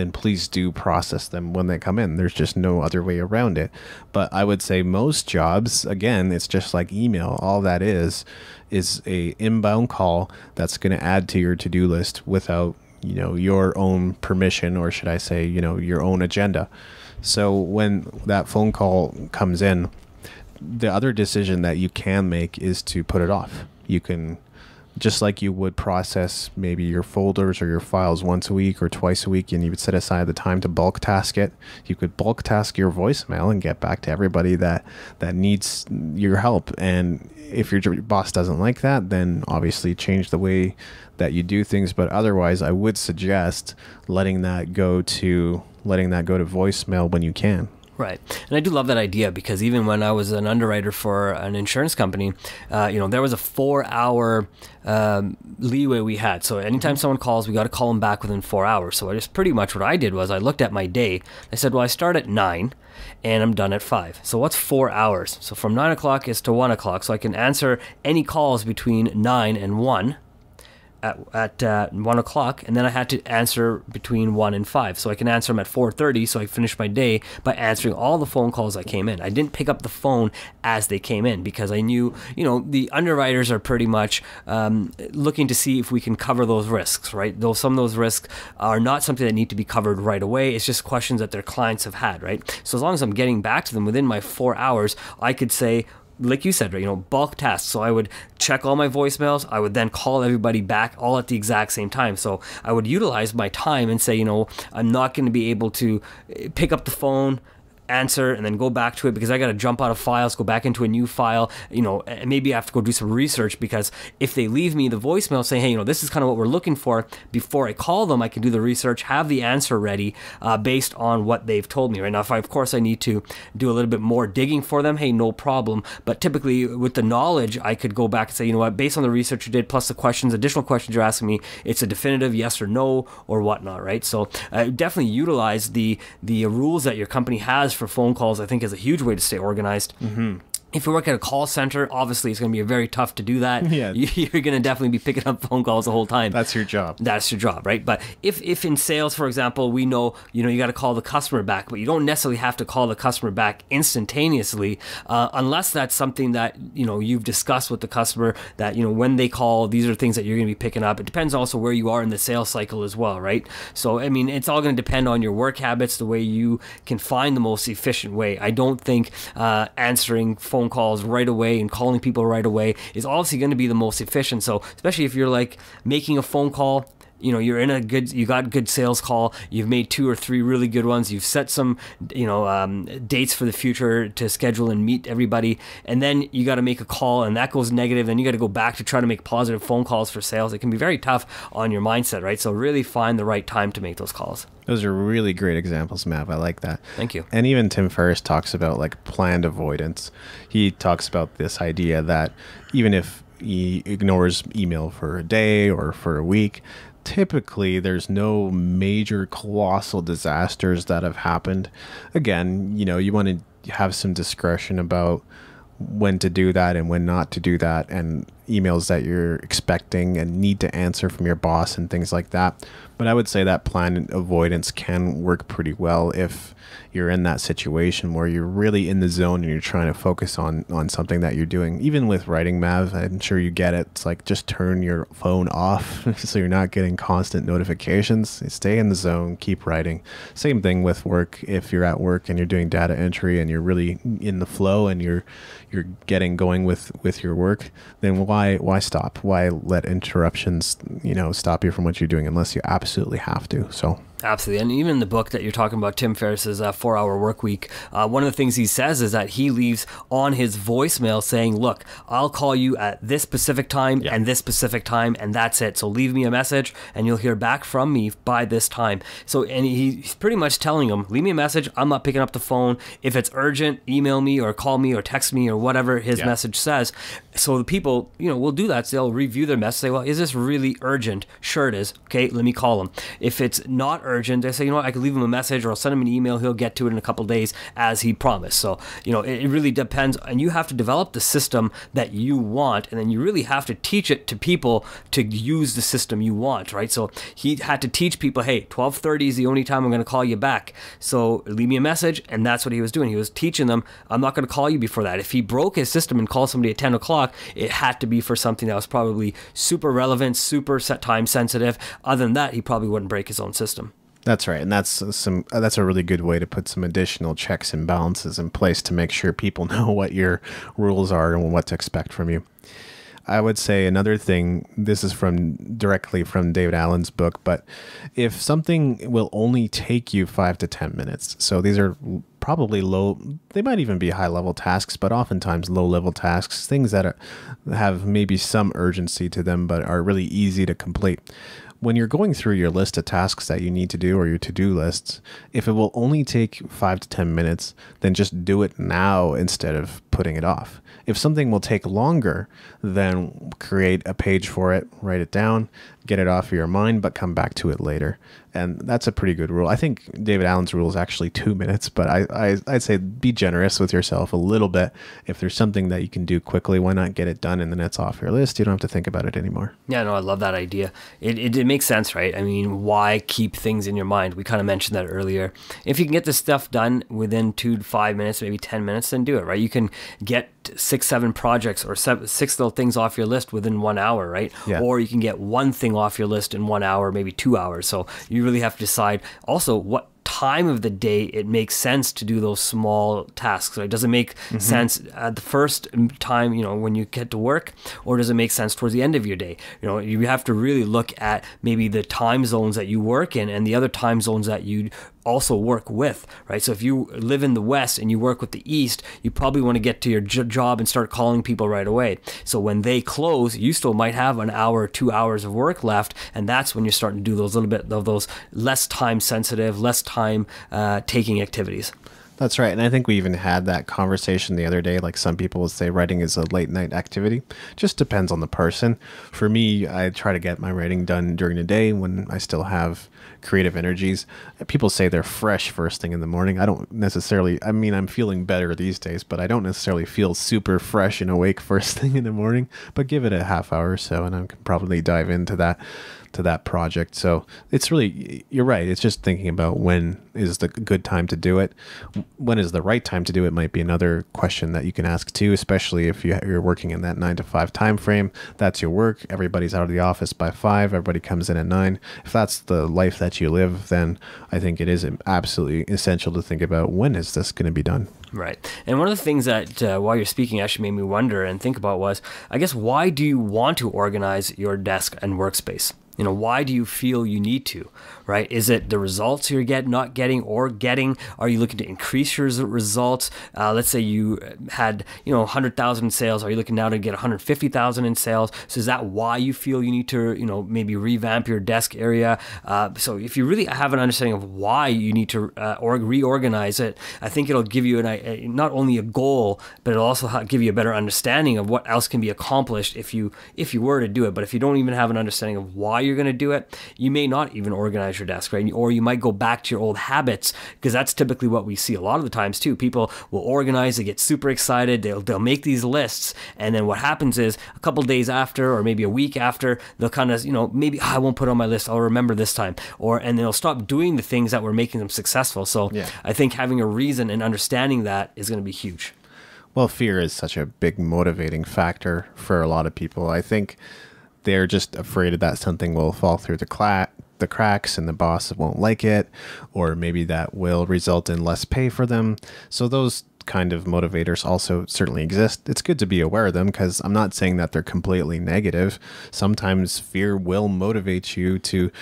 then please do process them when they come in. There's just no other way around it. But I would say most jobs, again, it's just like email. All that is is a inbound call that's going to add to your to-do list without, you know, your own permission, or should I say, you know, your own agenda. So when that phone call comes in, the other decision that you can make is to put it off. You can, just like you would process maybe your folders or your files once a week or twice a week, and you would set aside the time to bulk task it. You could bulk task your voicemail and get back to everybody that, that needs your help. And if your boss doesn't like that, then obviously change the way that you do things. But otherwise, I would suggest letting that go to, letting that go to voicemail when you can. Right. And I do love that idea, because even when I was an underwriter for an insurance company, uh, you know, there was a four hour um, leeway we had. So anytime someone calls, we got to call them back within four hours. So I just pretty much what I did was I looked at my day. I said, well, I start at nine and I'm done at five. So what's four hours? So from nine o'clock is to one o'clock. So I can answer any calls between nine and one. at, at uh, one o'clock, and then I had to answer between one and five. So I can answer them at four thirty, so I finish my day by answering all the phone calls that came in. I didn't pick up the phone as they came in, because I knew, you know, the underwriters are pretty much um, looking to see if we can cover those risks, right? Though some of those risks are not something that need to be covered right away. It's just questions that their clients have had, right? So as long as I'm getting back to them within my four hours, I could say, like you said, you know, bulk tasks. So I would check all my voicemails. I would then call everybody back all at the exact same time. So I would utilize my time and say, you know, I'm not going to be able to pick up the phone, answer, and then go back to it, because I got to jump out of files, go back into a new file, you know, and maybe I have to go do some research, because if they leave me the voicemail saying, hey, you know, this is kind of what we're looking for, before I call them, I can do the research, have the answer ready uh, based on what they've told me right now. If I, of course, I need to do a little bit more digging for them, hey, no problem. But typically with the knowledge, I could go back and say, you know what, based on the research you did, plus the questions, additional questions you're asking me, it's a definitive yes or no or whatnot, right? So uh, definitely utilize the, the rules that your company has for phone calls, I think, is a huge way to stay organized. Mm-hmm. If you work at a call center, obviously it's going to be very tough to do that. Yeah. You're going to definitely be picking up phone calls the whole time. That's your job. That's your job, right? But if, if in sales, for example, we know, you know, you got to call the customer back, but you don't necessarily have to call the customer back instantaneously, uh, unless that's something that, you know, you've discussed with the customer that, you know, when they call, these are things that you're going to be picking up. It depends also where you are in the sales cycle as well, right? So, I mean, it's all going to depend on your work habits, the way you can find the most efficient way. I don't think uh, answering phone calls right away and calling people right away is obviously going to be the most efficient. So especially if you're like making a phone call, you know, you're in a good, you got good sales call, you've made two or three really good ones, you've set some, you know, um, dates for the future to schedule and meet everybody, and then you got to make a call and that goes negative, then you got to go back to try to make positive phone calls for sales. It can be very tough on your mindset, right? So really find the right time to make those calls. Those are really great examples, Mav. I like that. Thank you. And even Tim Ferriss talks about like planned avoidance. He talks about this idea that even if he ignores email for a day or for a week, typically there's no major colossal disasters that have happened. Again, you know, you want to have some discretion about when to do that and when not to do that, and emails that you're expecting and need to answer from your boss and things like that. But I would say that planned avoidance can work pretty well if you're in that situation where you're really in the zone and you're trying to focus on on something that you're doing. Even with writing, Mav, I'm sure you get it. It's like just turn your phone off so you're not getting constant notifications. Stay in the zone, keep writing. Same thing with work. If you're at work and you're doing data entry and you're really in the flow and you're you're getting going with with your work, then why why stop? Why let interruptions, you know, stop you from what you're doing unless you absolutely Absolutely have to. So absolutely. And even in the book that you're talking about, Tim Ferriss's uh, four-hour work week, uh, one of the things he says is that he leaves on his voicemail saying, look, I'll call you at this specific time yeah. and this specific time, and that's it. So leave me a message, and you'll hear back from me by this time. So and he, he's pretty much telling him, leave me a message. I'm not picking up the phone. If it's urgent, email me or call me or text me or whatever his yeah. message says. So the people, you know, will do that. So they'll review their message, say, well, is this really urgent? Sure it is. Okay, let me call him. If it's not urgent, urgent, I say, you know what, I could leave him a message or I'll send him an email. He'll get to it in a couple days as he promised. So, you know, it, it really depends. And you have to develop the system that you want. And then you really have to teach it to people to use the system you want, right? So he had to teach people, hey, twelve thirty is the only time I'm going to call you back. So leave me a message. And that's what he was doing. He was teaching them, I'm not going to call you before that. If he broke his system and called somebody at ten o'clock, it had to be for something that was probably super relevant, super time sensitive. Other than that, he probably wouldn't break his own system. That's right. And that's some, that's a really good way to put some additional checks and balances in place to make sure people know what your rules are and what to expect from you. I would say another thing, this is from directly from David Allen's book, but if something will only take you five to ten minutes, so these are probably low, they might even be high level tasks, but oftentimes low level tasks, things that are, have maybe some urgency to them, but are really easy to complete. When you're going through your list of tasks that you need to do or your to-do lists, if it will only take five to ten minutes, then just do it now instead of putting it off. If something will take longer, then create a page for it, write it down, get it off of your mind, but come back to it later. And that's a pretty good rule. I think David Allen's rule is actually two minutes, but I, I, I'd say be generous with yourself a little bit. If there's something that you can do quickly, why not get it done and then it's off your list? You don't have to think about it anymore. Yeah, no, I love that idea. It, it, it makes sense, right? I mean, why keep things in your mind? We kind of mentioned that earlier. If you can get this stuff done within two to five minutes, maybe ten minutes, then do it, right? You can get six, seven projects or seven, six little things off your list within one hour, right? Yeah. Or you can get one thing off your list in one hour, maybe two hours. So you really have to decide also what time of the day it makes sense to do those small tasks. Right? Does it make mm-hmm. sense at the first time, you know, when you get to work, or does it make sense towards the end of your day? You know, you have to really look at maybe the time zones that you work in and the other time zones that you also work with, right? So if you live in the West and you work with the East, you probably want to get to your job and start calling people right away. So when they close, you still might have an hour or two hours of work left, and that's when you're starting to do those little bit of those less time sensitive, less time uh, taking activities. That's right. And I think we even had that conversation the other day. Like some people would say writing is a late night activity. Just depends on the person. For me, I try to get my writing done during the day when I still have creative energies. People say they're fresh first thing in the morning. I don't necessarily, I mean, I'm feeling better these days, but I don't necessarily feel super fresh and awake first thing in the morning, but give it a half hour or so and I can probably dive into that. to that project. So it's really, you're right. It's just thinking about when is the good time to do it. When is the right time to do it might be another question that you can ask too, especially if you, you're working in that nine to five time frame. That's your work. Everybody's out of the office by five. Everybody comes in at nine. If that's the life that you live, then I think it is absolutely essential to think about when is this going to be done. Right. And one of the things that uh, while you're speaking actually made me wonder and think about was, I guess, why do you want to organize your desk and workspace? You know, why do you feel you need to, right? Is it the results you're get, not getting or getting? Are you looking to increase your results? Uh, let's say you had, you know, one hundred thousand in sales. Are you looking now to get one hundred fifty thousand in sales? So is that why you feel you need to, you know, maybe revamp your desk area? Uh, so if you really have an understanding of why you need to uh, or reorganize it, I think it'll give you an, a, not only a goal, but it'll also give you a better understanding of what else can be accomplished if you, if you were to do it. But if you don't even have an understanding of why you're you're going to do it, you may not even organize your desk, right? Or you might go back to your old habits, because that's typically what we see a lot of the times too. People will organize, they get super excited, they'll, they'll make these lists, and then what happens is a couple days after, or maybe a week after, they'll kind of, you know, maybe oh, I won't put on my list, I'll remember this time, or and they'll stop doing the things that were making them successful. So yeah. I think having a reason and understanding that is going to be huge. Well, fear is such a big motivating factor for a lot of people. I think they're just afraid that something will fall through the crack, the cracks and the boss won't like it, or maybe that will result in less pay for them. So those kind of motivators also certainly exist. It's good to be aware of them, because I'm not saying that they're completely negative. Sometimes fear will motivate you to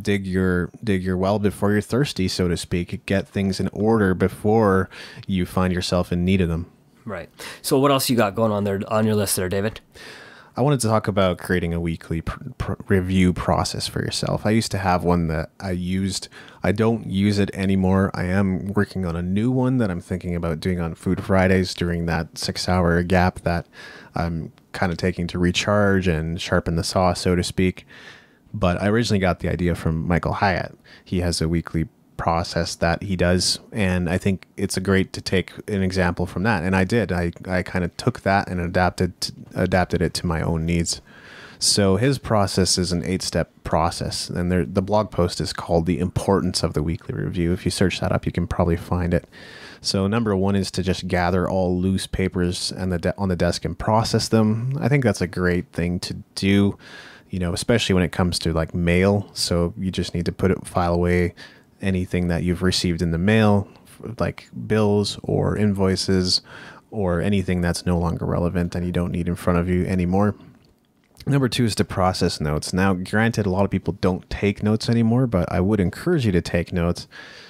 dig your dig your well before you're thirsty, so to speak, get things in order before you find yourself in need of them. Right. So what else you got going on there on your list there, David? I wanted to talk about creating a weekly pr pr review process for yourself. I used to have one that I used. I don't use it anymore. I am working on a new one that I'm thinking about doing on Food Fridays during that six hour gap that I'm kind of taking to recharge and sharpen the saw, so to speak. But I originally got the idea from Michael Hyatt. He has a weekly process that he does, and I think it's a great to take an example from that. And I did. I, I kind of took that and adapted to, adapted it to my own needs. So his process is an eight-step process, and there, the blog post is called The Importance of the Weekly Review. If you search that up, you can probably find it. So number one is to just gather all loose papers and the de on the desk and process them. I think that's a great thing to do, you know, especially when it comes to like mail. So you just need to put it, file away anything that you've received in the mail, like bills or invoices or anything that's no longer relevant and you don't need in front of you anymore. Number two is to process notes. Now, granted, a lot of people don't take notes anymore, but I would encourage you to take notes,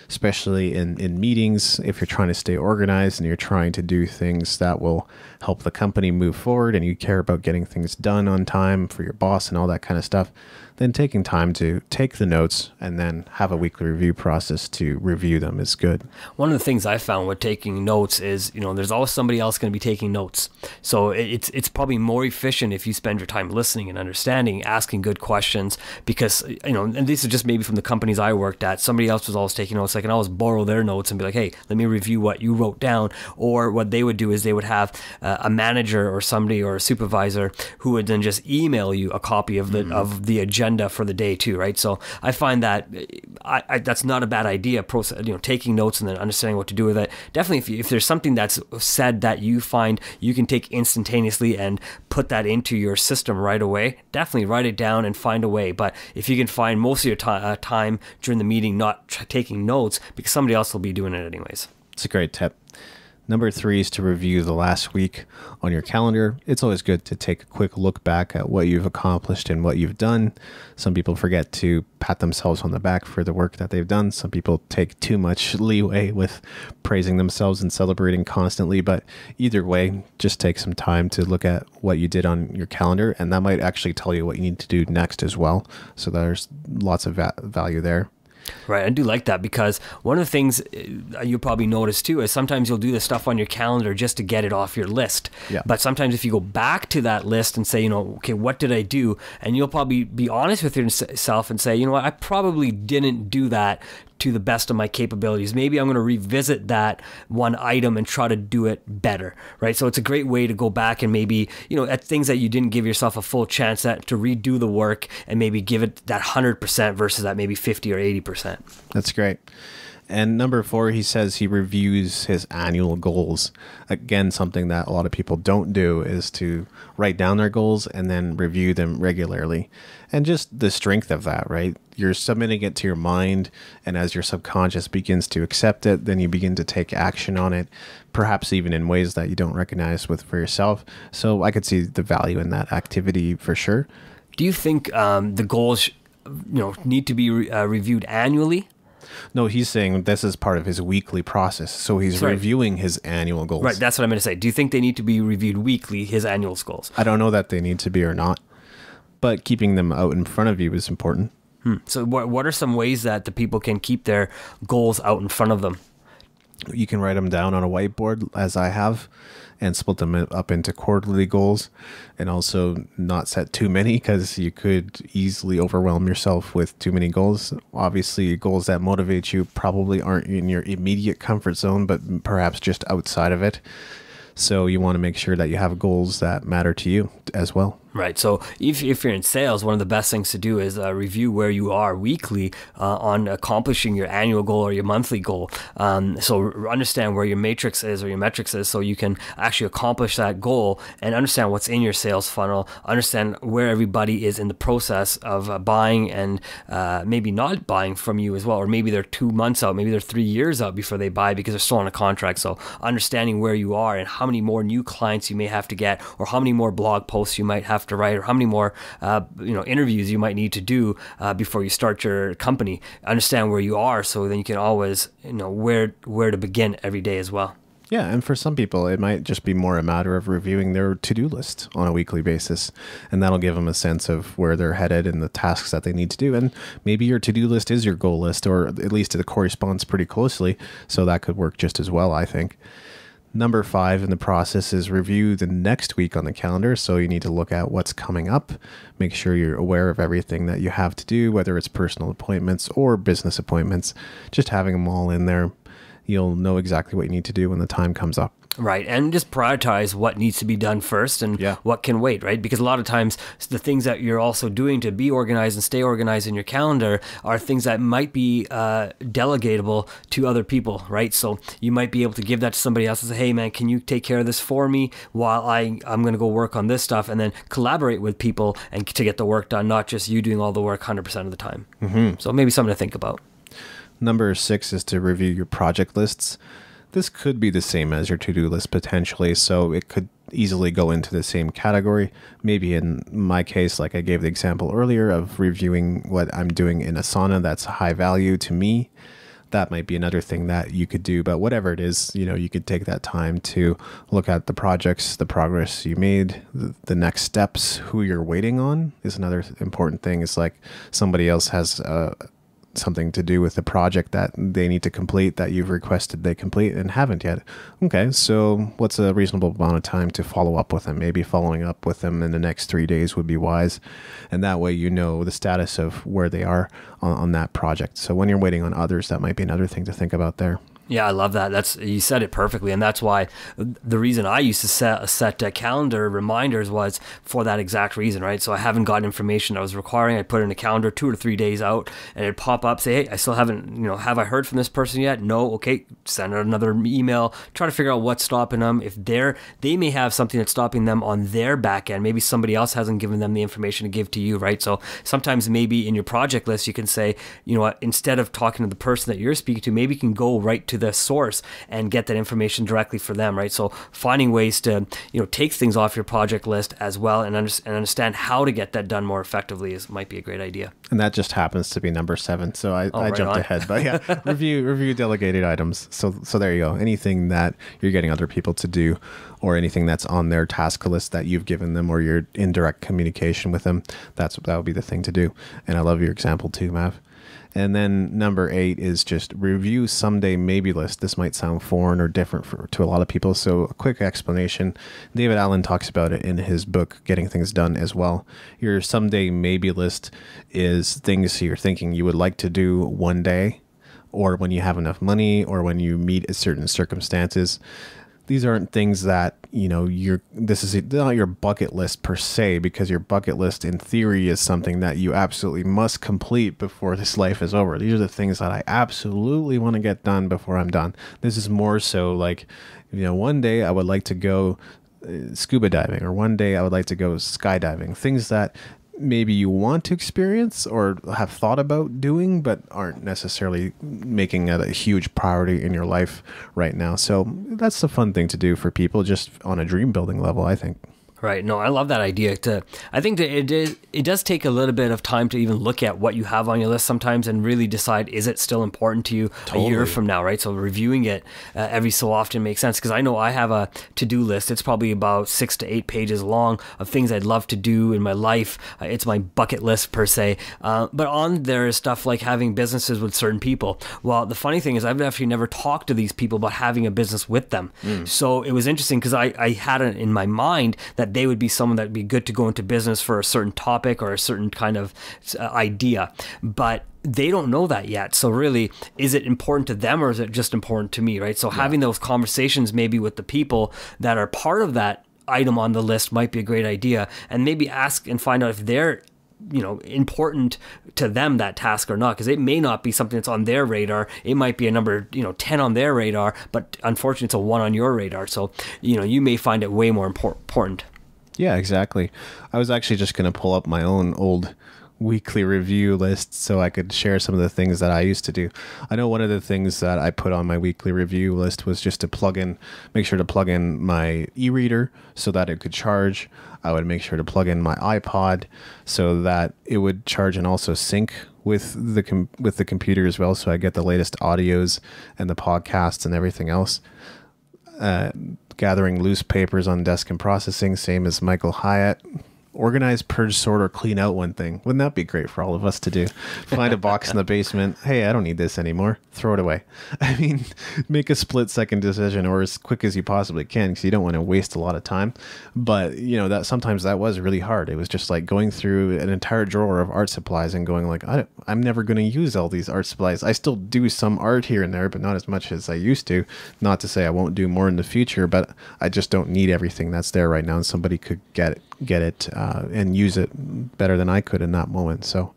especially in, in meetings, if you're trying to stay organized and you're trying to do things that will help the company move forward and you care about getting things done on time for your boss and all that kind of stuff, then taking time to take the notes and then have a weekly review process to review them is good. One of the things I found with taking notes is, you know, there's always somebody else going to be taking notes. So it's, it's probably more efficient if you spend your time listening. listening and understanding, asking good questions, because, you know, and this is just maybe from the companies I worked at, somebody else was always taking notes. I can always borrow their notes and be like, hey, let me review what you wrote down. Or what they would do is they would have uh, a manager or somebody or a supervisor who would then just email you a copy of the, mm-hmm. of the agenda for the day too, right? So I find that I, I, that's not a bad idea, process, you know, taking notes and then understanding what to do with it. Definitely if, you, if there's something that's said that you find you can take instantaneously and put that into your system, right? Right away, definitely write it down and find a way. But if you can find most of your uh, time during the meeting not tr taking notes, because somebody else will be doing it anyways. It's a great tip. Number three is to review the last week on your calendar. It's always good to take a quick look back at what you've accomplished and what you've done. Some people forget to pat themselves on the back for the work that they've done. Some people take too much leeway with praising themselves and celebrating constantly. But either way, just take some time to look at what you did on your calendar, and that might actually tell you what you need to do next as well. So there's lots of va- value there. Right, I do like that, because one of the things you'll probably notice too is sometimes you'll do the stuff on your calendar just to get it off your list. Yeah. But sometimes if you go back to that list and say, you know, okay, what did I do? And you'll probably be honest with yourself and say, you know what, I probably didn't do that to the best of my capabilities. Maybe I'm going to revisit that one item and try to do it better, right? So it's a great way to go back and maybe, you know, at things that you didn't give yourself a full chance at, to redo the work and maybe give it that one hundred percent versus that maybe fifty or eighty percent. That's great. And number four, he says he reviews his annual goals. Again, something that a lot of people don't do is to write down their goals and then review them regularly. And just the strength of that, right? You're submitting it to your mind, and as your subconscious begins to accept it, then you begin to take action on it, perhaps even in ways that you don't recognize with for yourself. So I could see the value in that activity for sure. Do you think um, the goals, you know, need to be re uh, reviewed annually? No, he's saying this is part of his weekly process. So he's Sorry. reviewing his annual goals. Right, that's what I'm going to say. Do you think they need to be reviewed weekly, his annual goals? I don't know that they need to be or not, but keeping them out in front of you is important. Hmm. So what, what are some ways that the people can keep their goals out in front of them? You can write them down on a whiteboard, as I have, and split them up into quarterly goals, and also not set too many, because you could easily overwhelm yourself with too many goals. Obviously, goals that motivate you probably aren't in your immediate comfort zone, but perhaps just outside of it. So you want to make sure that you have goals that matter to you as well. Right. So if, if you're in sales, one of the best things to do is uh, review where you are weekly uh, on accomplishing your annual goal or your monthly goal. Um, so understand where your matrix is or your metrics is, so you can actually accomplish that goal and understand what's in your sales funnel, understand where everybody is in the process of uh, buying and uh, maybe not buying from you as well, or maybe they're two months out, maybe they're three years out before they buy because they're still on a contract. So understanding where you are and how many more new clients you may have to get, or how many more blog posts you might have to write, or how many more uh, you know interviews you might need to do uh, before you start your company. Understand where you are, so then you can always you know where where to begin every day as well. Yeah, and for some people, it might just be more a matter of reviewing their to-do list on a weekly basis, and that'll give them a sense of where they're headed and the tasks that they need to do. And maybe your to-do list is your goal list, or at least it corresponds pretty closely, so that could work just as well, I think. number five in the process is review the next week on the calendar. So you need to look at what's coming up, make sure you're aware of everything that you have to do, whether it's personal appointments or business appointments, just having them all in there. You'll know exactly what you need to do when the time comes up. Right. And just prioritize what needs to be done first and yeah. what can wait, right? Because a lot of times the things that you're also doing to be organized and stay organized in your calendar are things that might be uh, delegatable to other people, right? So you might be able to give that to somebody else and say, hey, man, can you take care of this for me while I, I'm going to go work on this stuff, and then collaborate with people and to get the work done, not just you doing all the work one hundred percent of the time. Mm-hmm. So maybe something to think about. Number six is to review your project lists. This could be the same as your to-do list potentially, so it could easily go into the same category. Maybe in my case, like I gave the example earlier of reviewing what I'm doing in Asana that's high value to me. That might be another thing that you could do, but whatever it is, you know, you could take that time to look at the projects, the progress you made, the, the next steps, who you're waiting on is another important thing. It's like somebody else has a uh, something to do with the project that they need to complete that you've requested they complete and haven't yet. Okay, so what's a reasonable amount of time to follow up with them? Maybe following up with them in the next three days would be wise. And that way you know the status of where they are on, on that project. So when you're waiting on others, that might be another thing to think about there. Yeah, I love that. That's, you said it perfectly. And that's why the reason I used to set, set uh, calendar reminders was for that exact reason, right? So I haven't got information I was requiring. I put it in a calendar two or three days out and it'd pop up, say, hey, I still haven't, you know, have I heard from this person yet? No. Okay. Send out another email, try to figure out what's stopping them. If they're, they may have something that's stopping them on their back end. Maybe somebody else hasn't given them the information to give to you, right? So sometimes maybe in your project list, you can say, you know what, instead of talking to the person that you're speaking to, maybe you can go right to to the source and get that information directly for them, right? So finding ways to, you know, take things off your project list as well and, under and understand how to get that done more effectively is might be a great idea. And that just happens to be number seven. So I, oh, I right jumped on. ahead, but yeah, review review delegated items. So, so there you go. Anything that you're getting other people to do or anything that's on their task list that you've given them or you're in direct communication with them, that's that would be the thing to do. And I love your example too, Mav. And then number eight is just review someday maybe list. This might sound foreign or different for, to a lot of people. So a quick explanation. David Allen talks about it in his book, Getting Things Done as well. Your someday maybe list is things you're thinking you would like to do one day or when you have enough money or when you meet certain circumstances. These aren't things that, you know, you're, this is not your bucket list per se, because your bucket list in theory is something that you absolutely must complete before this life is over. These are the things that I absolutely want to get done before I'm done. This is more so like, you know, one day I would like to go scuba diving, or one day I would like to go skydiving, things that maybe you want to experience or have thought about doing, but aren't necessarily making it a huge priority in your life right now. So that's the fun thing to do for people, just on a dream building level, I think. Right. No, I love that idea. To, I think that it, is, it does take a little bit of time to even look at what you have on your list sometimes and really decide, is it still important to you totally. a year from now, right? So reviewing it uh, every so often makes sense, because I know I have a to-do list. It's probably about six to eight pages long of things I'd love to do in my life. Uh, it's my bucket list per se. Uh, but on there is stuff like having businesses with certain people. Well, the funny thing is I've actually never talked to these people about having a business with them. Mm. So it was interesting because I, I had it in my mind that they would be someone that would be good to go into business for a certain topic or a certain kind of uh, idea. But they don't know that yet. So really, is it important to them or is it just important to me, right? So yeah. having those conversations maybe with the people that are part of that item on the list might be a great idea. And maybe ask and find out if they're, you know, important to them, that task, or not, because it may not be something that's on their radar. It might be a number, you know, ten on their radar, but unfortunately it's a one on your radar. So, you know, you may find it way more important. Yeah, exactly. I was actually just going to pull up my own old weekly review list so I could share some of the things that I used to do. I know one of the things that I put on my weekly review list was just to plug in, make sure to plug in my e-reader so that it could charge. I would make sure to plug in my iPod so that it would charge and also sync with the com with the computer as well, so I get the latest audios and the podcasts and everything else. Uh, gathering loose papers on desk and processing, same as Michael Hyatt. organize, purge, sort, or clean out one thing. Wouldn't that be great for all of us to do? Find a box in the basement. Hey, I don't need this anymore. Throw it away. I mean, make a split second decision, or as quick as you possibly can, because you don't want to waste a lot of time. But, you know, that sometimes that was really hard. It was just like going through an entire drawer of art supplies and going like, I don't, I'm never going to use all these art supplies. I still do some art here and there, but not as much as I used to. Not to say I won't do more in the future, but I just don't need everything that's there right now. And somebody could get it, get it uh, and use it better than I could in that moment. So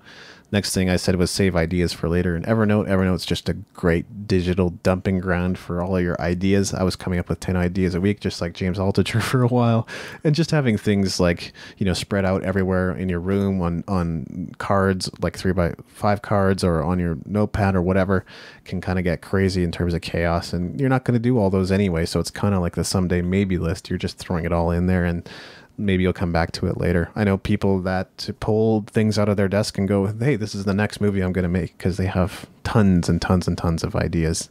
next thing I said was save ideas for later in Evernote. Evernote's just a great digital dumping ground for all of your ideas. I was coming up with ten ideas a week, just like James Altucher for a while. And just having things like, you know, spread out everywhere in your room on, on cards, like three by five cards or on your notepad or whatever, can kind of get crazy in terms of chaos. And you're not going to do all those anyway. So it's kind of like the someday maybe list. You're just throwing it all in there, and maybe you'll come back to it later. I know people that pull things out of their desk and go, hey, this is the next movie I'm going to make, because they have tons and tons and tons of ideas.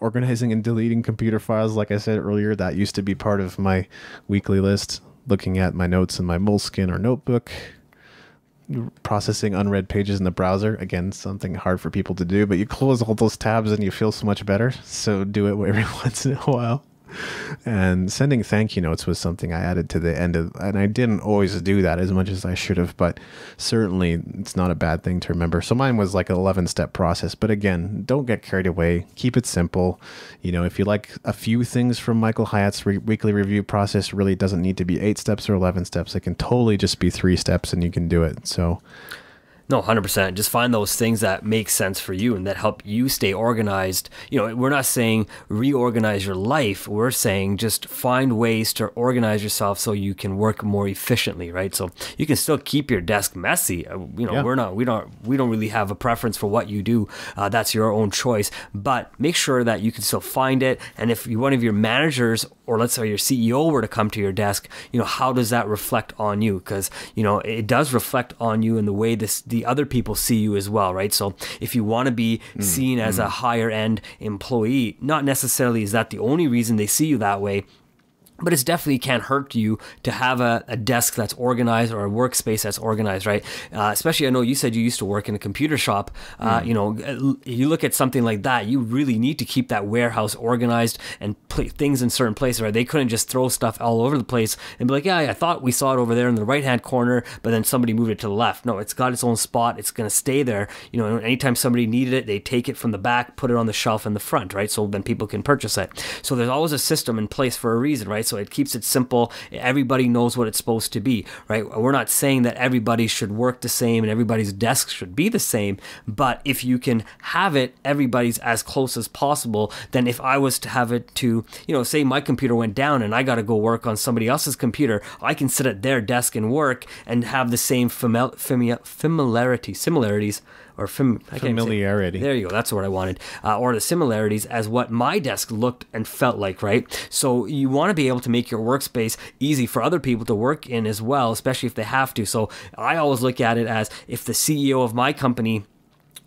Organizing and deleting computer files, like I said earlier, that used to be part of my weekly list. Looking at my notes in my Moleskine or notebook. Processing unread pages in the browser. Again, something hard for people to do, but you close all those tabs and you feel so much better. So do it every once in a while. And sending thank you notes was something I added to the end of, and I didn't always do that as much as I should have, but certainly it's not a bad thing to remember. So mine was like an eleven step process, but again, don't get carried away. Keep it simple. You know, if you like a few things from Michael Hyatt's re weekly review process, really doesn't need to be eight steps or eleven steps. It can totally just be three steps and you can do it. So no, one hundred percent. Just find those things that make sense for you and that help you stay organized. You know, we're not saying reorganize your life. We're saying just find ways to organize yourself so you can work more efficiently, right? So you can still keep your desk messy. You know, yeah. we're not, we don't, we don't really have a preference for what you do. Uh, that's your own choice. But make sure that you can still find it. And if one of your managers or let's say your C E O were to come to your desk, you know, how does that reflect on you? Because, you know, it does reflect on you in the way this, the other people see you as well, right? So if you want to be mm, seen as mm. a higher end employee, not necessarily is that the only reason they see you that way, but it's definitely can't hurt you to have a, a desk that's organized or a workspace that's organized, right? Uh, especially, I know you said you used to work in a computer shop. Uh, mm. You know, you look at something like that, you really need to keep that warehouse organized and put things in certain places, right? They couldn't just throw stuff all over the place and be like, yeah, I thought we saw it over there in the right-hand corner, but then somebody moved it to the left. No, it's got its own spot. It's going to stay there. You know, anytime somebody needed it, they take it from the back, put it on the shelf in the front, right? So then people can purchase it. So there's always a system in place for a reason, right? So it keeps it simple. Everybody knows what it's supposed to be, right? We're not saying that everybody should work the same and everybody's desk should be the same, but if you can have it, everybody's as close as possible, then if I was to have it to, you know, say my computer went down and I got to go work on somebody else's computer, I can sit at their desk and work and have the same famil famil familiarity, similarities, or fam I familiarity. Say, there you go. That's what I wanted. Uh, or the similarities as what my desk looked and felt like, right? So you want to be able to make your workspace easy for other people to work in as well, especially if they have to. So I always look at it as if the C E O of my company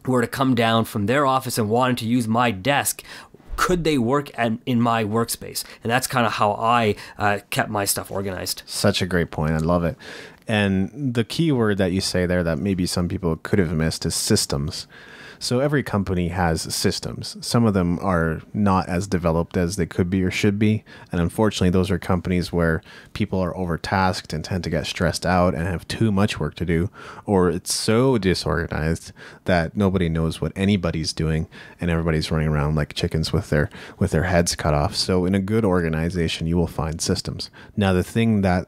were to come down from their office and wanted to use my desk, could they work at, in my workspace? And that's kind of how I uh, kept my stuff organized. Such a great point. I love it. And the key word that you say there that maybe some people could have missed is systems. So every company has systems. Some of them are not as developed as they could be or should be. And unfortunately, those are companies where people are overtasked and tend to get stressed out and have too much work to do. Or it's so disorganized that nobody knows what anybody's doing and everybody's running around like chickens with their, with their heads cut off. So in a good organization, you will find systems. Now, the thing that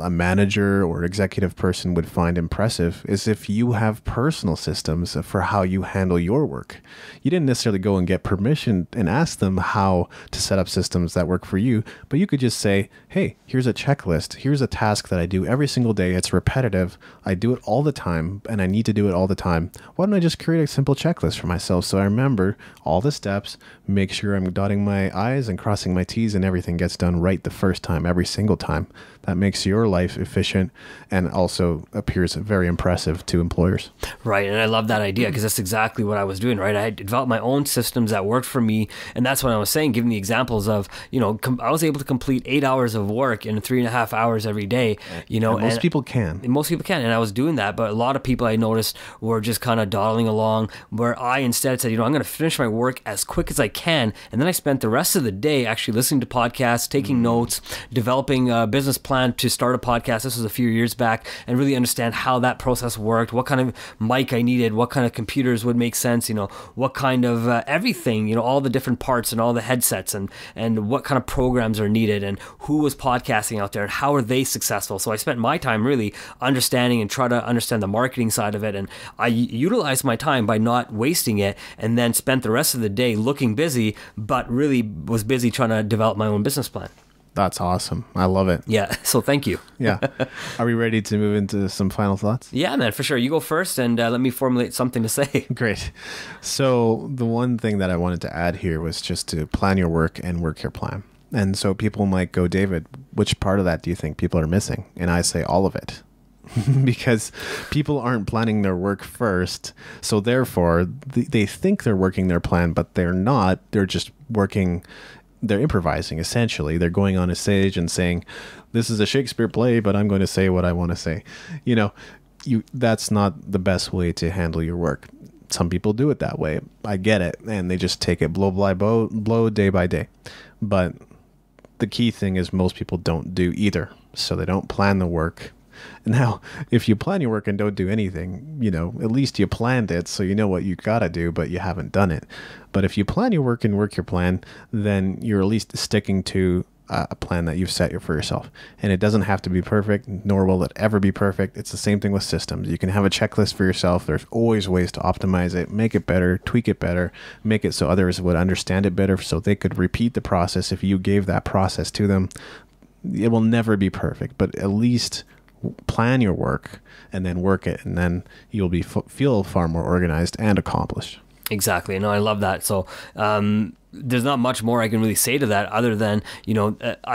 a manager or executive person would find impressive is if you have personal systems for how you handle your work. You didn't necessarily go and get permission and ask them how to set up systems that work for you, but you could just say, hey, here's a checklist. Here's a task that I do every single day. It's repetitive. I do it all the time and I need to do it all the time. Why don't I just create a simple checklist for myself so I remember all the steps, make sure I'm dotting my I's and crossing my T's and everything gets done right the first time, every single time. That makes your life efficient and also appears very impressive to employers. Right. And I love that idea because that's exactly exactly what I was doing, right? I had developed my own systems that worked for me. And that's what I was saying, giving the examples of, you know, I was able to complete eight hours of work in three and a half hours every day, you know. And most and, people can. And most people can. And I was doing that. But a lot of people I noticed were just kind of dawdling along, where I instead said, you know, I'm going to finish my work as quick as I can. And then I spent the rest of the day actually listening to podcasts, taking mm. notes, developing a business plan to start a podcast. This was a few years back, and really understand how that process worked, what kind of mic I needed, what kind of computers would make sense, you know, what kind of uh, everything, you know, all the different parts and all the headsets and and what kind of programs are needed and who was podcasting out there and how are they successful. So I spent my time really understanding and try to understand the marketing side of it, and I utilized my time by not wasting it, and then spent the rest of the day looking busy, but really was busy trying to develop my own business plan. That's awesome. I love it. Yeah. So thank you. Yeah. Are we ready to move into some final thoughts? Yeah, man, for sure. You go first and uh, let me formulate something to say. Great. So the one thing that I wanted to add here was just to plan your work and work your plan. And so people might go, David, which part of that do you think people are missing? And I say all of it. Because people aren't planning their work first. So therefore, th they think they're working their plan, but they're not. They're just working... They're improvising, essentially. They're going on a stage and saying, this is a Shakespeare play, but I'm going to say what I want to say. You know, you that's not the best way to handle your work. Some people do it that way. I get it. And they just take it blow by blow, blow day by day. But the key thing is most people don't do either. So they don't plan the work. Now, if you plan your work and don't do anything, you know, at least you planned it, so you know what you gotta do, but you haven't done it. But if you plan your work and work your plan, then you're at least sticking to a plan that you've set for yourself. And it doesn't have to be perfect, nor will it ever be perfect. It's the same thing with systems. You can have a checklist for yourself. There's always ways to optimize it, make it better, tweak it better, make it so others would understand it better, so they could repeat the process if you gave that process to them. It will never be perfect, but at least... plan your work and then work it, and then you'll be f feel far more organized and accomplished. Exactly. No, I love that. So um there's not much more I can really say to that, other than, you know,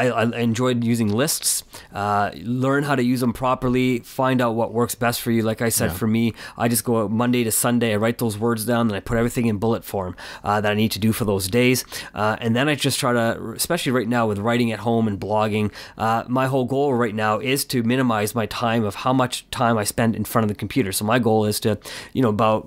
I, I enjoyed using lists, uh, learn how to use them properly, find out what works best for you. Like I said, yeah. for me, I just go Monday to Sunday, I write those words down, and I put everything in bullet form uh, that I need to do for those days. Uh, and then I just try to, especially right now with writing at home and blogging, uh, my whole goal right now is to minimize my time of how much time I spend in front of the computer. So my goal is to, you know, about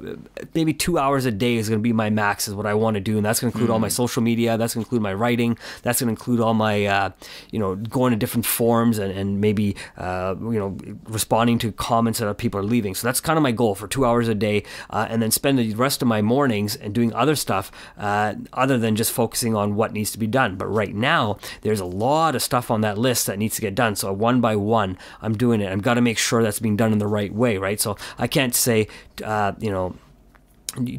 maybe two hours a day is going to be my max is what I want to do. And that's going to include mm-hmm. all my social social media, that's going to include my writing, that's going to include all my, uh, you know, going to different forums and, and maybe, uh, you know, responding to comments that people are leaving. So that's kind of my goal for two hours a day, uh, and then spend the rest of my mornings and doing other stuff uh, other than just focusing on what needs to be done. But right now, there's a lot of stuff on that list that needs to get done. So one by one, I'm doing it. I've got to make sure that's being done in the right way, right? So I can't say, uh, you know,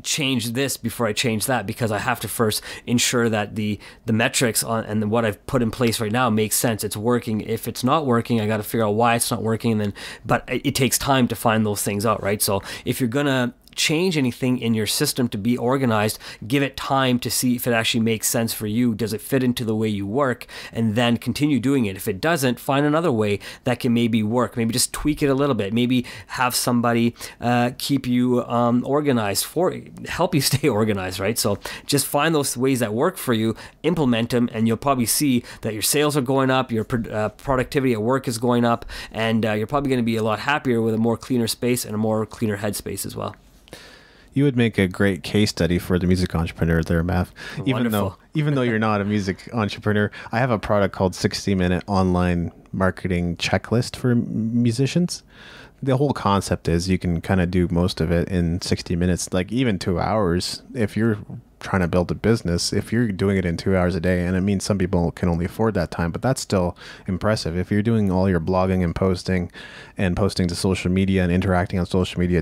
change this before I change that, because I have to first ensure that the the metrics on and what I've put in place right now makes sense. It's working. If it's not working, I got to figure out why it's not working. And then, but it, it takes time to find those things out, right? So if you're gonna change anything in your system to be organized, give it time to see if it actually makes sense for you. Does it fit into the way you work? And then continue doing it. If it doesn't, find another way that can maybe work. Maybe just tweak it a little bit. Maybe have somebody uh, keep you um, organized, for help you stay organized, right? So just find those ways that work for you, implement them, and you'll probably see that your sales are going up, your pro uh, productivity at work is going up, and uh, you're probably going to be a lot happier with a more cleaner space and a more cleaner headspace as well. You would make a great case study for the music entrepreneur there, Mav. Wonderful. Even though, even though you're not a music entrepreneur, I have a product called sixty minute online marketing checklist for musicians. The whole concept is you can kind of do most of it in sixty minutes, like even two hours. If you're trying to build a business, if you're doing it in two hours a day, and I mean, some people can only afford that time, but that's still impressive. If you're doing all your blogging and posting and posting to social media and interacting on social media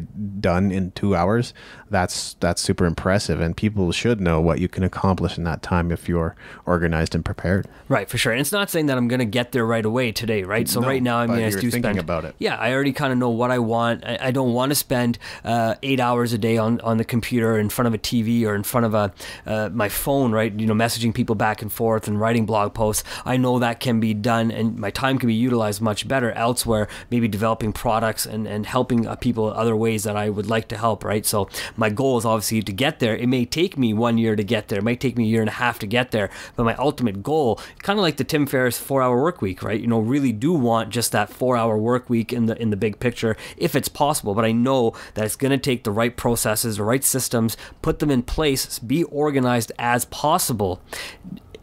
done in two hours, that's, that's super impressive. And people should know what you can accomplish in that time if you're organized and prepared. Right, for sure. And it's not saying that I'm going to get there right away today, right? So no, right now, I mean, I do thinking spend, about it. Yeah, I already kind of know what I want. I, I don't want to spend uh, eight hours a day on, on the computer in front of a T V or in front of a uh, my phone, right? You know, messaging people back and forth and writing blog posts. I know that can be done, and my time can be utilized much better elsewhere, maybe developing products and, and helping people other ways that I would like to help, right? So my goal is obviously to get there. It may take me one year to get there. It might take me a year and a half to get there. But my ultimate goal, kind of like the Tim Ferriss four-hour work week, right? You know, really do want just that four-hour work week in the, in the big picture, if it's possible. But I know that it's going to take the right processes, the right systems, put them in place, be organized as possible.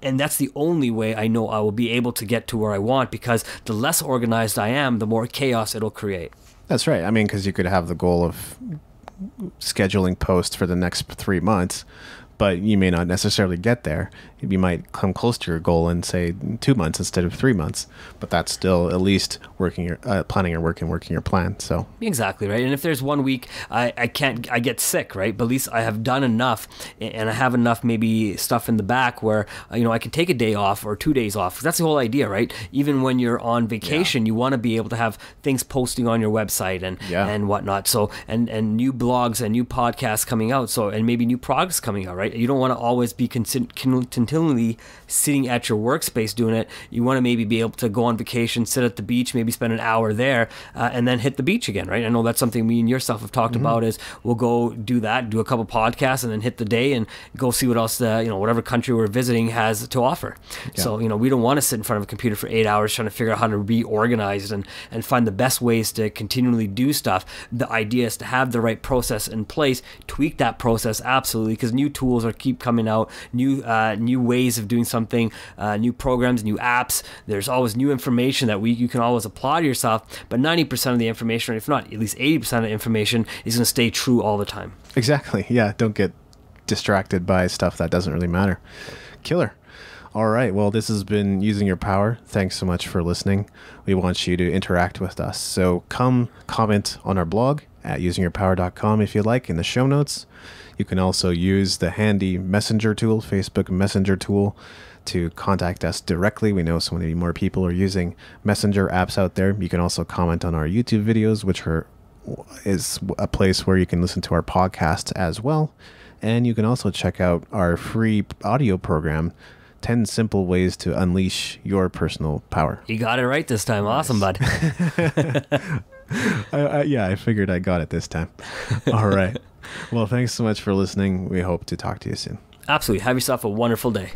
And that's the only way I know I will be able to get to where I want, because the less organized I am, the more chaos it'll create. That's right. I mean, because you could have the goal of scheduling posts for the next three months, but you may not necessarily get there. You might come close to your goal in, say, two months instead of three months, but that's still at least working your uh, planning your work and working your plan. So exactly right. And if there's one week I, I can't, I get sick, right? But at least I have done enough, and I have enough maybe stuff in the back where you know I can take a day off or two days off. That's the whole idea, right? Even when you're on vacation, yeah. you want to be able to have things posting on your website and yeah. and whatnot. So and and new blogs and new podcasts coming out. So and maybe new products coming out, right? You don't want to always be continually sitting at your workspace doing it. You want to maybe be able to go on vacation, sit at the beach, maybe spend an hour there, uh, and then hit the beach again, right? I know that's something me and yourself have talked mm-hmm. about, is we'll go do that, do a couple podcasts, and then hit the day and go see what else, the, you know, whatever country we're visiting has to offer. Yeah. So, you know, we don't want to sit in front of a computer for eight hours trying to figure out how to be organized and, and find the best ways to continually do stuff. The idea is to have the right process in place, tweak that process absolutely, because new tools Tools are keep coming out, new uh, new ways of doing something, uh, new programs, new apps. There's always new information that we you can always apply to yourself. But ninety percent of the information, or if not at least eighty percent of the information, is going to stay true all the time. Exactly. Yeah. Don't get distracted by stuff that doesn't really matter. Killer. All right. Well, this has been Using Your Power. Thanks so much for listening. We want you to interact with us. So come comment on our blog at using your power dot com if you like, in the show notes. You can also use the handy messenger tool, Facebook Messenger tool, to contact us directly. We know so many more people are using messenger apps out there. You can also comment on our YouTube videos, which are is a place where you can listen to our podcast as well. And you can also check out our free audio program, ten Simple Ways to Unleash Your Personal Power. You got it right this time. Nice. Awesome, bud. I, I, yeah, I figured I got it this time. All right. Well, thanks so much for listening. We hope to talk to you soon. Absolutely. Have yourself a wonderful day.